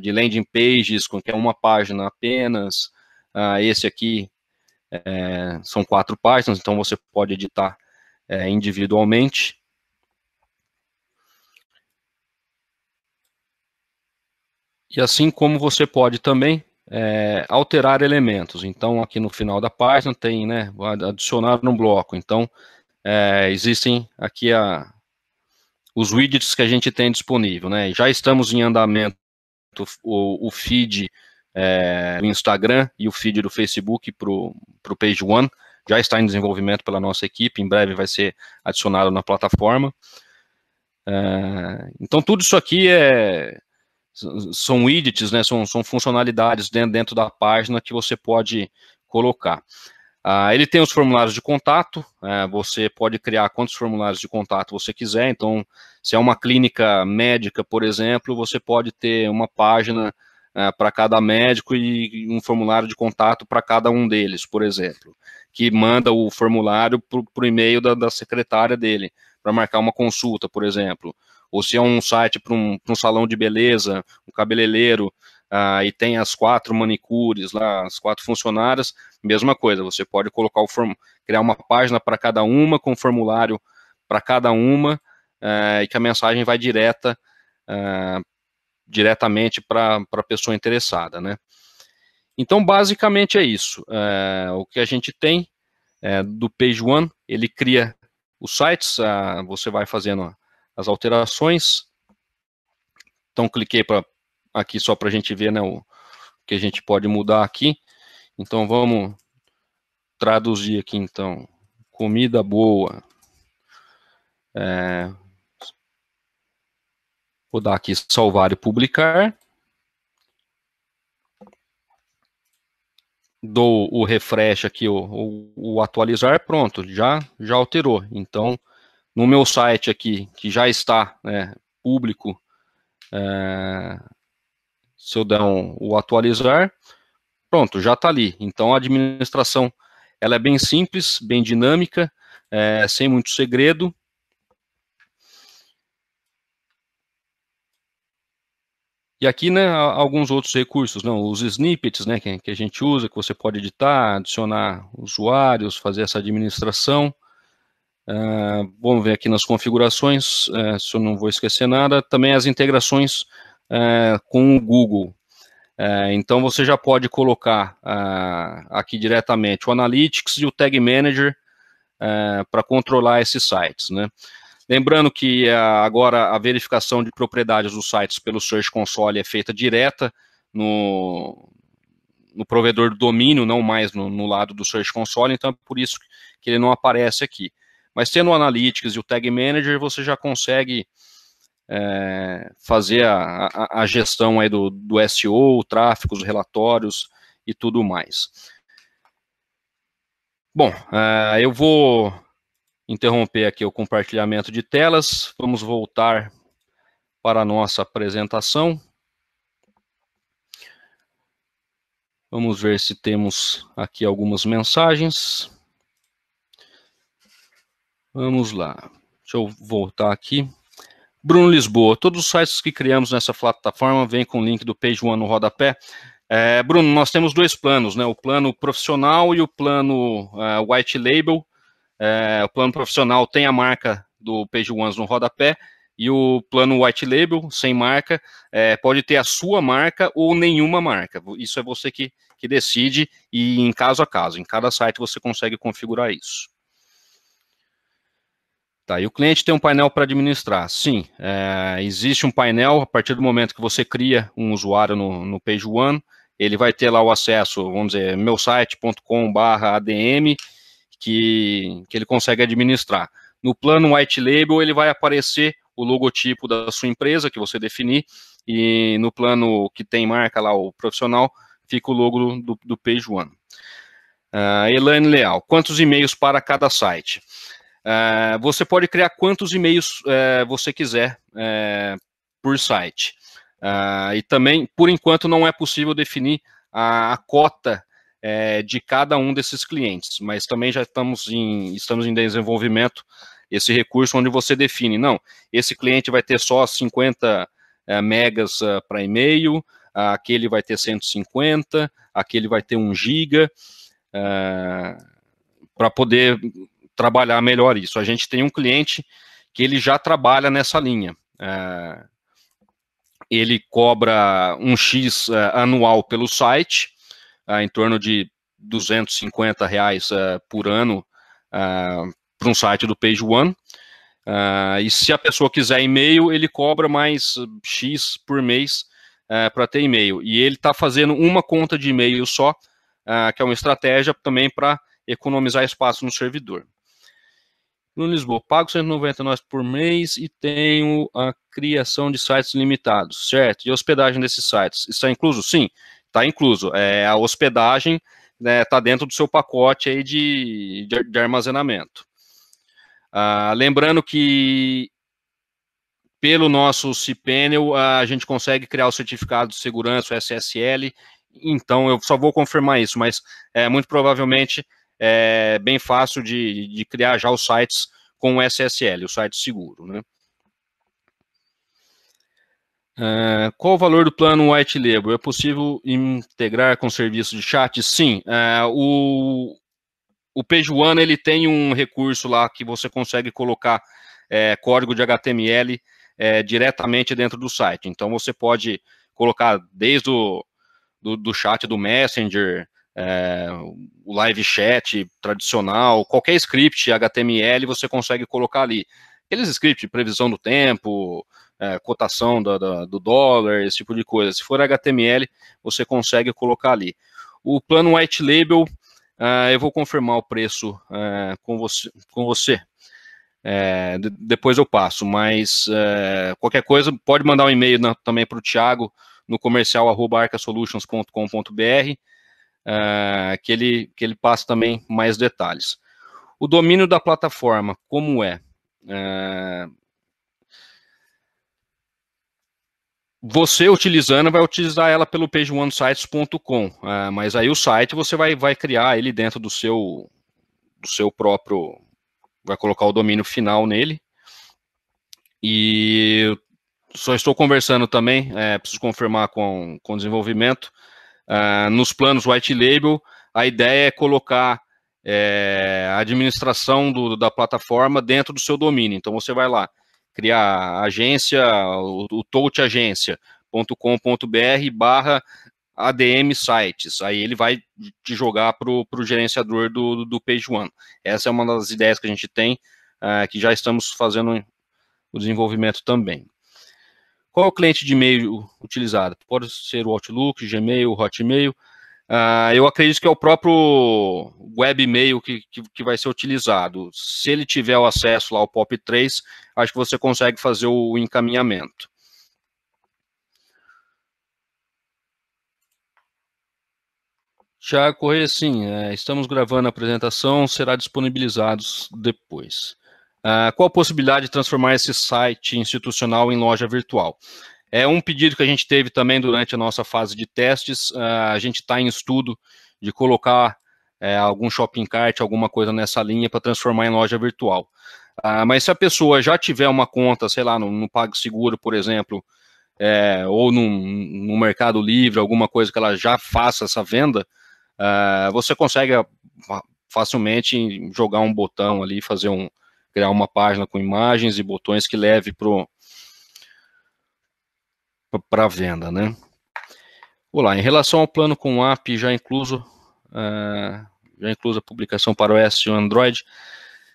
de landing pages, com que é uma página apenas. Esse aqui são 4 páginas, então você pode editar individualmente. E assim como você pode também alterar elementos. Então, aqui no final da página tem, né, adicionar no bloco. Então, existem aqui os widgets que a gente tem disponível, né? Já estamos em andamento o feed do Instagram e o feed do Facebook para o PageOne. Já está em desenvolvimento pela nossa equipe. Em breve vai ser adicionado na plataforma. Então, tudo isso aqui são widgets, né? São funcionalidades dentro da página que você pode colocar. Ele tem os formulários de contato. Você pode criar quantos formulários de contato você quiser. Então, se é uma clínica médica, por exemplo, você pode ter uma página para cada médico e um formulário de contato para cada um deles, por exemplo, que manda o formulário para o e-mail da secretária dele, para marcar uma consulta, por exemplo. Ou se é um site para um salão de beleza, um cabeleireiro, e tem as 4 manicures lá, as 4 funcionárias, mesma coisa. Você pode colocar criar uma página para cada uma, com formulário para cada uma, e que a mensagem vai diretamente para a pessoa interessada, né? Então, basicamente é isso. O que a gente tem do PageOne, ele cria os sites, você vai fazendo as alterações. Então, cliquei aqui só para a gente ver, né, o que a gente pode mudar aqui. Então, vamos traduzir aqui, então. Comida boa. Vou dar aqui salvar e publicar. Dou o refresh aqui, o atualizar, pronto, já alterou. Então, no meu site aqui, que já está público, se eu der o atualizar, pronto, já está ali. Então, a administração ela é bem simples, bem dinâmica, sem muito segredo. E aqui, alguns outros recursos, os snippets, que a gente usa, que você pode editar, adicionar usuários, fazer essa administração. Vamos ver aqui nas configurações, se eu não vou esquecer nada. Também as integrações com o Google. Então, você já pode colocar aqui diretamente o Analytics e o Tag Manager para controlar esses sites, Lembrando que agora a verificação de propriedades dos sites pelo Search Console é feita direta no provedor do domínio, não mais no lado do Search Console, então é por isso que ele não aparece aqui. Mas tendo o Analytics e o Tag Manager, você já consegue fazer a gestão aí do SEO, o tráfego, os relatórios e tudo mais. Bom, eu vou interromper aqui o compartilhamento de telas. Vamos voltar para a nossa apresentação. Vamos ver se temos aqui algumas mensagens. Vamos lá. Deixa eu voltar aqui. Bruno Lisboa, todos os sites que criamos nessa plataforma vêm com o link do PageOne no rodapé. Bruno, nós temos dois planos, o plano profissional e o plano White Label. O plano profissional tem a marca do PageOne no rodapé e o plano White Label, sem marca, pode ter a sua marca ou nenhuma marca. Isso é você que decide e em caso a caso. Em cada site você consegue configurar isso. Tá, e o cliente tem um painel para administrar. Sim, existe um painel. A partir do momento que você cria um usuário no PageOne, ele vai ter lá o acesso, vamos dizer, meusite.com/adm, que ele consegue administrar. No plano White Label, ele vai aparecer o logotipo da sua empresa, que você definir, e no plano que tem marca lá, o profissional, fica o logo do PageOne. Elaine Leal, quantos e-mails para cada site? Você pode criar quantos e-mails você quiser por site. E também, por enquanto, não é possível definir a cota de cada um desses clientes, mas também já estamos em desenvolvimento esse recurso onde você define, esse cliente vai ter só 50 megas para e-mail, aquele vai ter 150, aquele vai ter 1 giga, para poder trabalhar melhor isso. A gente tem um cliente que ele já trabalha nessa linha, ele cobra um X anual pelo site, em torno de R$250 por ano para um site do PageOne. E se a pessoa quiser e-mail, ele cobra mais X por mês para ter e-mail. E ele está fazendo uma conta de e-mail só, que é uma estratégia também para economizar espaço no servidor. No Lisboa, pago R$199 por mês e tenho a criação de sites limitados, certo? E a hospedagem desses sites, está incluso? Sim. Está incluso. A hospedagem está dentro do seu pacote aí de armazenamento. Lembrando que pelo nosso cPanel a gente consegue criar o certificado de segurança, o SSL, então eu só vou confirmar isso, mas muito provavelmente é bem fácil de criar já os sites com o SSL, o site seguro, qual o valor do plano White Label? É possível integrar com serviço de chat? Sim, o PageOne ele tem um recurso lá que você consegue colocar código de HTML diretamente dentro do site. Então você pode colocar desde do chat do Messenger, o live chat tradicional, qualquer script HTML você consegue colocar ali. Aqueles scripts de previsão do tempo, cotação do dólar, esse tipo de coisa. Se for HTML, você consegue colocar ali. O plano White Label, eu vou confirmar o preço com você. Depois eu passo, mas qualquer coisa, pode mandar um e-mail também para o Thiago, no comercial@arcasolutions.com.br, que ele passa também mais detalhes. O domínio da plataforma, como é? Você utilizando, vai utilizar ela pelo pageonesites.com, mas aí o site você vai criar ele dentro do seu próprio... Vai colocar o domínio final nele. E só estou conversando também, preciso confirmar com o desenvolvimento. Nos planos White Label, a ideia é colocar a administração da plataforma dentro do seu domínio. Então, você vai lá, criar agência, o touchagencia.com.br/adm-sites. Aí ele vai te jogar para o gerenciador do PageOne. Essa é uma das ideias que a gente tem, que já estamos fazendo o desenvolvimento também. Qual é o cliente de e-mail utilizado? Pode ser o Outlook, Gmail, Hotmail. Eu acredito que é o próprio web e-mail que vai ser utilizado. Se ele tiver o acesso lá ao POP3, acho que você consegue fazer o encaminhamento. Thiago Correia, sim, estamos gravando a apresentação, será disponibilizados depois. Qual a possibilidade de transformar esse site institucional em loja virtual? É um pedido que a gente teve também durante a nossa fase de testes, a gente está em estudo de colocar algum shopping cart, alguma coisa nessa linha para transformar em loja virtual. Mas se a pessoa já tiver uma conta, sei lá, no PagSeguro, por exemplo, ou no Mercado Livre, alguma coisa que ela já faça essa venda, você consegue facilmente jogar um botão ali, criar uma página com imagens e botões que leve para a venda, né? Olá, em relação ao plano com app já incluso, já incluso a publicação para o iOS e o Android,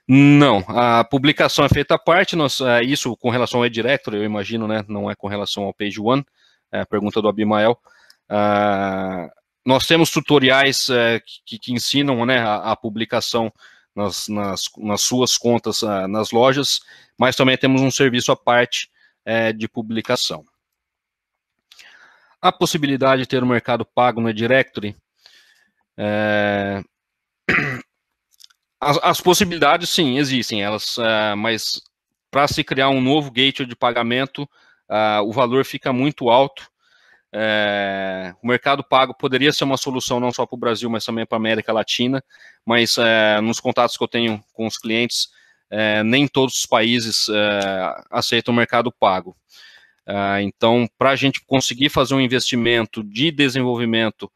não, a publicação é feita à parte, isso com relação ao eDirectory, eu imagino, né? Não é com relação ao PageOne, é a pergunta do Abimael. Nós temos tutoriais que ensinam, né, a publicação nas suas contas, nas lojas, mas também temos um serviço à parte de publicação. A possibilidade de ter o Mercado Pago no eDirectory? As possibilidades, sim, existem, elas, mas para se criar um novo gateway de pagamento, o valor fica muito alto. O Mercado Pago poderia ser uma solução não só para o Brasil, mas também para a América Latina, mas nos contatos que eu tenho com os clientes, nem todos os países aceitam o Mercado Pago. Então, para a gente conseguir fazer um investimento de desenvolvimento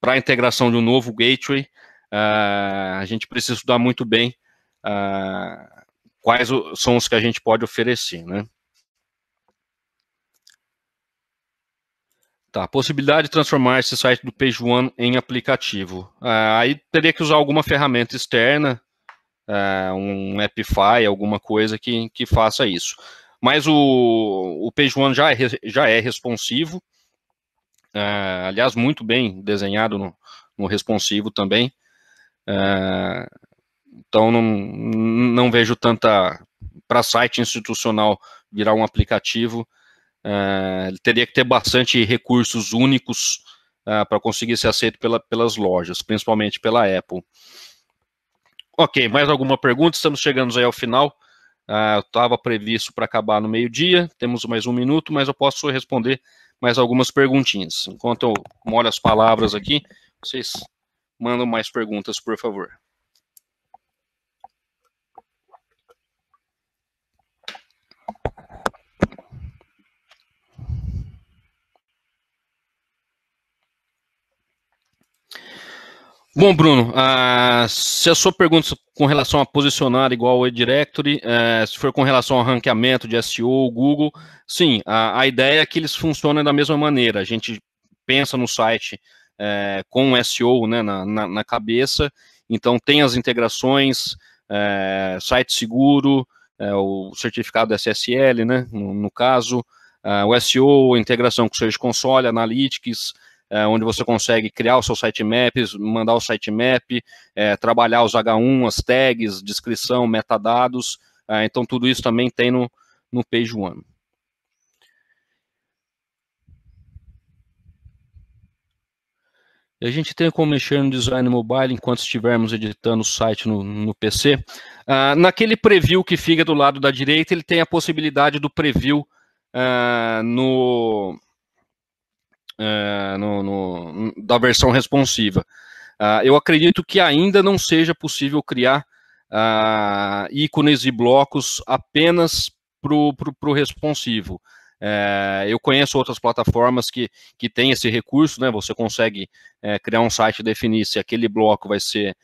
para a integração de um novo gateway, a gente precisa estudar muito bem quais são os que a gente pode oferecer, né? Tá, possibilidade de transformar esse site do PageOne em aplicativo. Aí teria que usar alguma ferramenta externa, um Appify, alguma coisa que faça isso. Mas o PageOne já é responsivo, aliás, muito bem desenhado no responsivo também. Então, não vejo tanta... Para site institucional virar um aplicativo... Ele teria que ter bastante recursos únicos para conseguir ser aceito pelas lojas, principalmente pela Apple. Ok, mais alguma pergunta? Estamos chegando aí ao final. Estava previsto para acabar no meio-dia, temos mais um minuto, mas eu posso responder mais algumas perguntinhas. Enquanto eu molho as palavras aqui, vocês mandam mais perguntas, por favor. Bom, Bruno, se a sua pergunta com relação a posicionar igual ao eDirectory, se for com relação ao ranqueamento de SEO, Google, sim, a ideia é que eles funcionem da mesma maneira. A gente pensa no site com o SEO, né, na cabeça, então tem as integrações, site seguro, o certificado SSL, né, no caso, o SEO, integração com o Search Console, Analytics, onde você consegue criar o seu sitemap, mandar o sitemap, trabalhar os H1, as tags, descrição, metadados, Então, tudo isso também tem no PageOne. A gente tem como mexer no design mobile enquanto estivermos editando o site no PC. Naquele preview que fica do lado da direita, ele tem a possibilidade do preview da versão responsiva. Eu acredito que ainda não seja possível criar ícones e blocos apenas para o responsivo. Eu conheço outras plataformas que têm esse recurso, né? Você consegue criar um site e definir se aquele bloco vai ser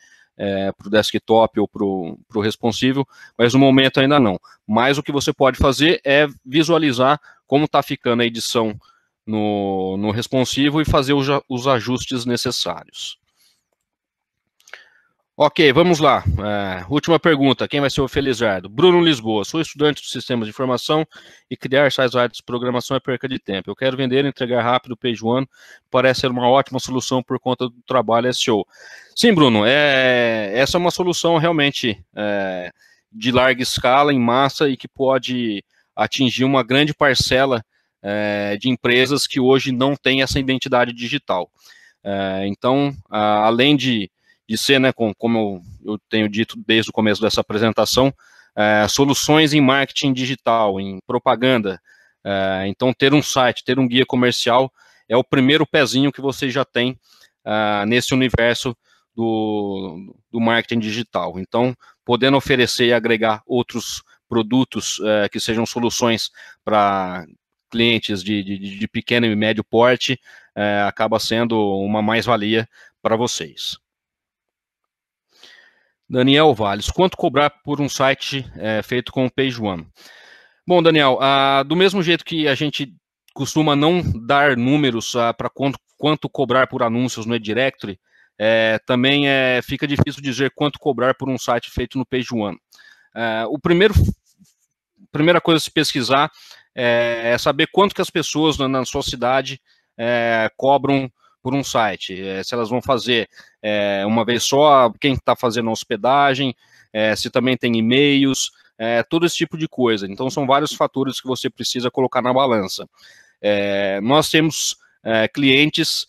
para o desktop ou para o responsivo, mas no momento ainda não. Mas o que você pode fazer é visualizar como está ficando a edição no responsivo e fazer os ajustes necessários. Ok, vamos lá. Última pergunta, quem vai ser o felizardo? Bruno Lisboa, sou estudante de sistemas de informação e criar sites de programação é perca de tempo. Eu quero vender e entregar rápido o PageOne, parece ser uma ótima solução por conta do trabalho SEO. Sim, Bruno, essa é uma solução realmente de larga escala, em massa, e que pode atingir uma grande parcela de empresas que hoje não têm essa identidade digital. Então, além de ser, né, como eu tenho dito desde o começo dessa apresentação, soluções em marketing digital, em propaganda. Então, ter um site, ter um guia comercial é o primeiro pezinho que você já tem nesse universo do marketing digital. Então, podendo oferecer e agregar outros produtos que sejam soluções para clientes de pequeno e médio porte, acaba sendo uma mais-valia para vocês. Daniel Valles, quanto cobrar por um site feito com o PageOne? Bom, Daniel, do mesmo jeito que a gente costuma não dar números para quanto cobrar por anúncios no eDirectory, também fica difícil dizer quanto cobrar por um site feito no PageOne. A primeira coisa a se pesquisar é saber quanto que as pessoas na sua cidade cobram por um site, se elas vão fazer uma vez só, quem está fazendo a hospedagem, se também tem e-mails, todo esse tipo de coisa. Então, são vários fatores que você precisa colocar na balança. Nós temos clientes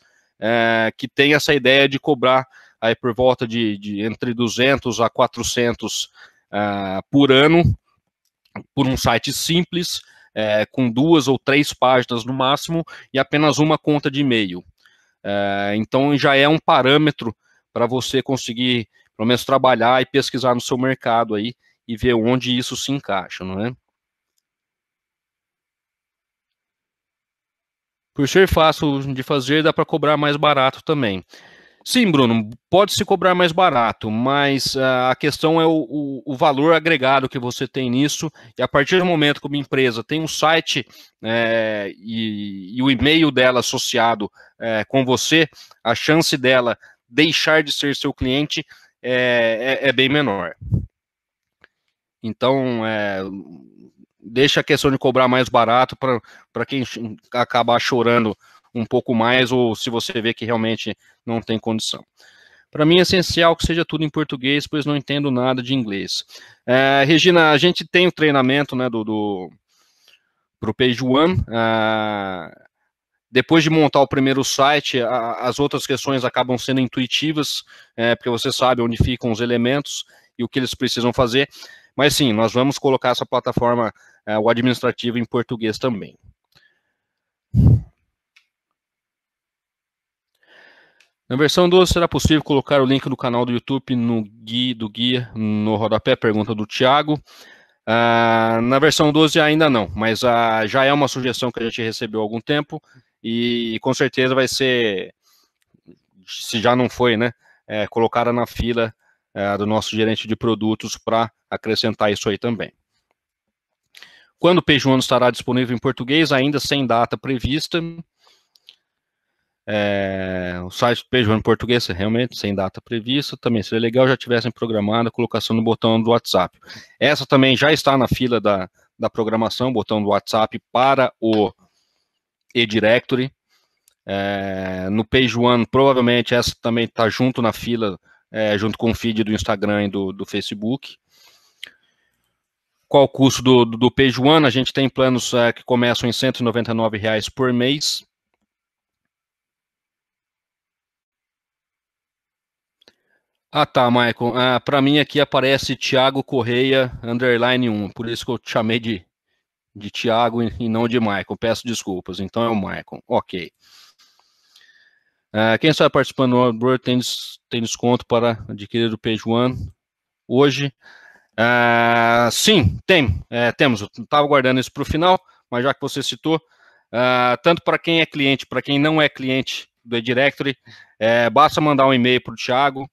que têm essa ideia de cobrar aí por volta de entre 200 a 400 por ano, por um site simples, com 2 ou 3 páginas no máximo e apenas uma conta de e-mail. Então, já é um parâmetro para você conseguir, pelo menos, trabalhar e pesquisar no seu mercado aí e ver onde isso se encaixa, não é? Por ser fácil de fazer, dá para cobrar mais barato também. Sim, Bruno, pode-se cobrar mais barato, mas a questão é o valor agregado que você tem nisso, e a partir do momento que uma empresa tem um site e o e-mail dela associado com você, a chance dela deixar de ser seu cliente é bem menor. Então, deixa a questão de cobrar mais barato para quem acabar chorando um pouco mais, ou se você vê que realmente não tem condição. Para mim é essencial que seja tudo em português, pois não entendo nada de inglês. Regina, a gente tem o treinamento, né, pro PageOne. Depois de montar o primeiro site, as outras questões acabam sendo intuitivas, porque você sabe onde ficam os elementos e o que eles precisam fazer. Mas sim, nós vamos colocar essa plataforma, o administrativo, em português também. Na versão 12, será possível colocar o link do canal do YouTube do guia no rodapé? Pergunta do Thiago. Na versão 12 ainda não, mas já é uma sugestão que a gente recebeu há algum tempo e com certeza vai ser, se já não foi, né, colocada na fila do nosso gerente de produtos para acrescentar isso aí também. Quando o PageOne estará disponível em português? Ainda sem data prevista. O site do PageOne em português, realmente sem data prevista, também seria legal já tivessem programado a colocação no botão do WhatsApp. Essa também já está na fila da programação, botão do WhatsApp para o eDirectory. No PageOne, provavelmente essa também está junto na fila, junto com o feed do Instagram e do Facebook. Qual o custo do PageOne? A gente tem planos que começam em R$ 199 por mês. Ah, tá, Maicon. Ah, para mim aqui aparece Thiago Correia, underline 1. Por isso que eu te chamei de Thiago e não de Maicon. Peço desculpas. Então é o Maicon. Ok. Ah, quem está participando do AdWords tem desconto para adquirir o PageOne hoje. Sim, temos. Eu estava guardando isso para o final, mas já que você citou, tanto para quem é cliente, para quem não é cliente do eDirectory, basta mandar um e-mail para o Thiago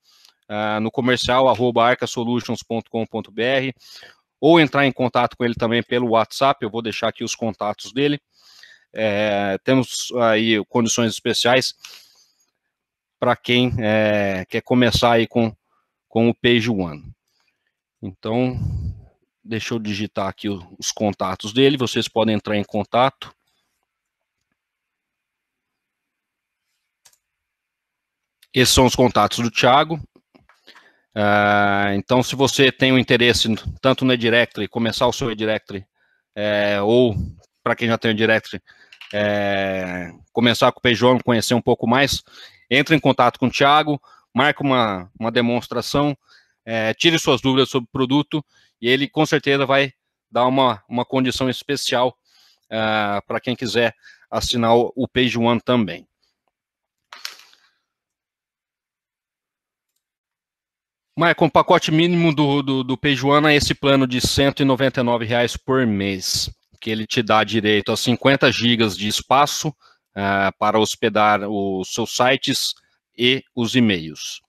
no comercial@arcasolutions.com.br ou entrar em contato com ele também pelo WhatsApp. Eu vou deixar aqui os contatos dele. Temos aí condições especiais para quem quer começar aí com o PageOne. Então, deixa eu digitar aqui os contatos dele, vocês podem entrar em contato. Esses são os contatos do Thiago. Então, se você tem um interesse tanto no eDirectory, começar o seu eDirectory, ou para quem já tem o eDirectory, começar com o PageOne, conhecer um pouco mais, entre em contato com o Thiago, marca uma demonstração, tire suas dúvidas sobre o produto e ele com certeza vai dar uma condição especial para quem quiser assinar o PageOne também. Maicon, o pacote mínimo do PageOne é esse plano de R$ 199 por mês, que ele te dá direito a 50 GB de espaço para hospedar os seus sites e os e-mails.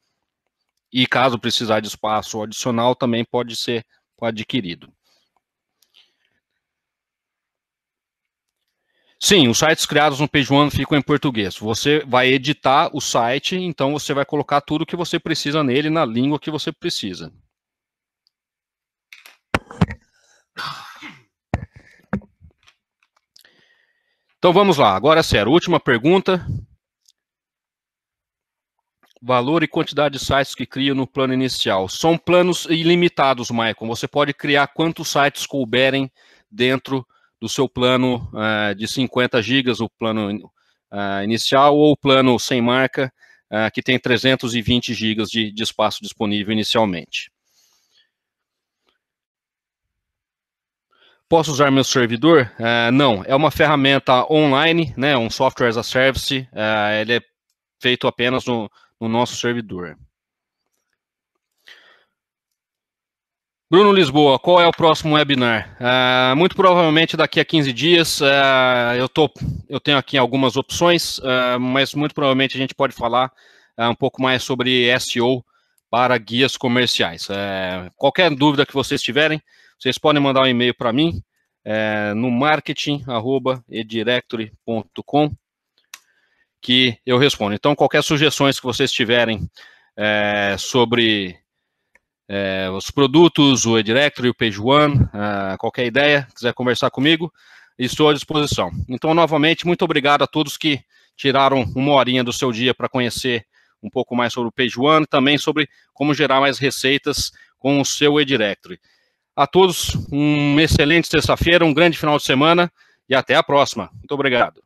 E caso precisar de espaço adicional, também pode ser adquirido. Sim, os sites criados no PageOne ficam em português. Você vai editar o site, então você vai colocar tudo que você precisa nele, na língua que você precisa. Então vamos lá, agora é sério, última pergunta. Valor e quantidade de sites que cria no plano inicial. São planos ilimitados, Maicon. Você pode criar quantos sites couberem dentro do seu plano de 50 GB, o plano inicial, ou o plano sem marca, que tem 320 GB de espaço disponível inicialmente. Posso usar meu servidor? Não. É uma ferramenta online, né? Um software as a service. Ele é feito apenas no nosso servidor. Bruno Lisboa, qual é o próximo webinar? Muito provavelmente daqui a 15 dias, eu tenho aqui algumas opções, mas muito provavelmente a gente pode falar um pouco mais sobre SEO para guias comerciais. Qualquer dúvida que vocês tiverem, vocês podem mandar um e-mail para mim no marketing@edirectory.com. que eu respondo. Então, qualquer sugestões que vocês tiverem sobre os produtos, o eDirectory, o PageOne, qualquer ideia, quiser conversar comigo, estou à disposição. Então, novamente, muito obrigado a todos que tiraram uma horinha do seu dia para conhecer um pouco mais sobre o PageOne, também sobre como gerar mais receitas com o seu eDirectory. A todos, uma excelente sexta-feira, um grande final de semana e até a próxima. Muito obrigado.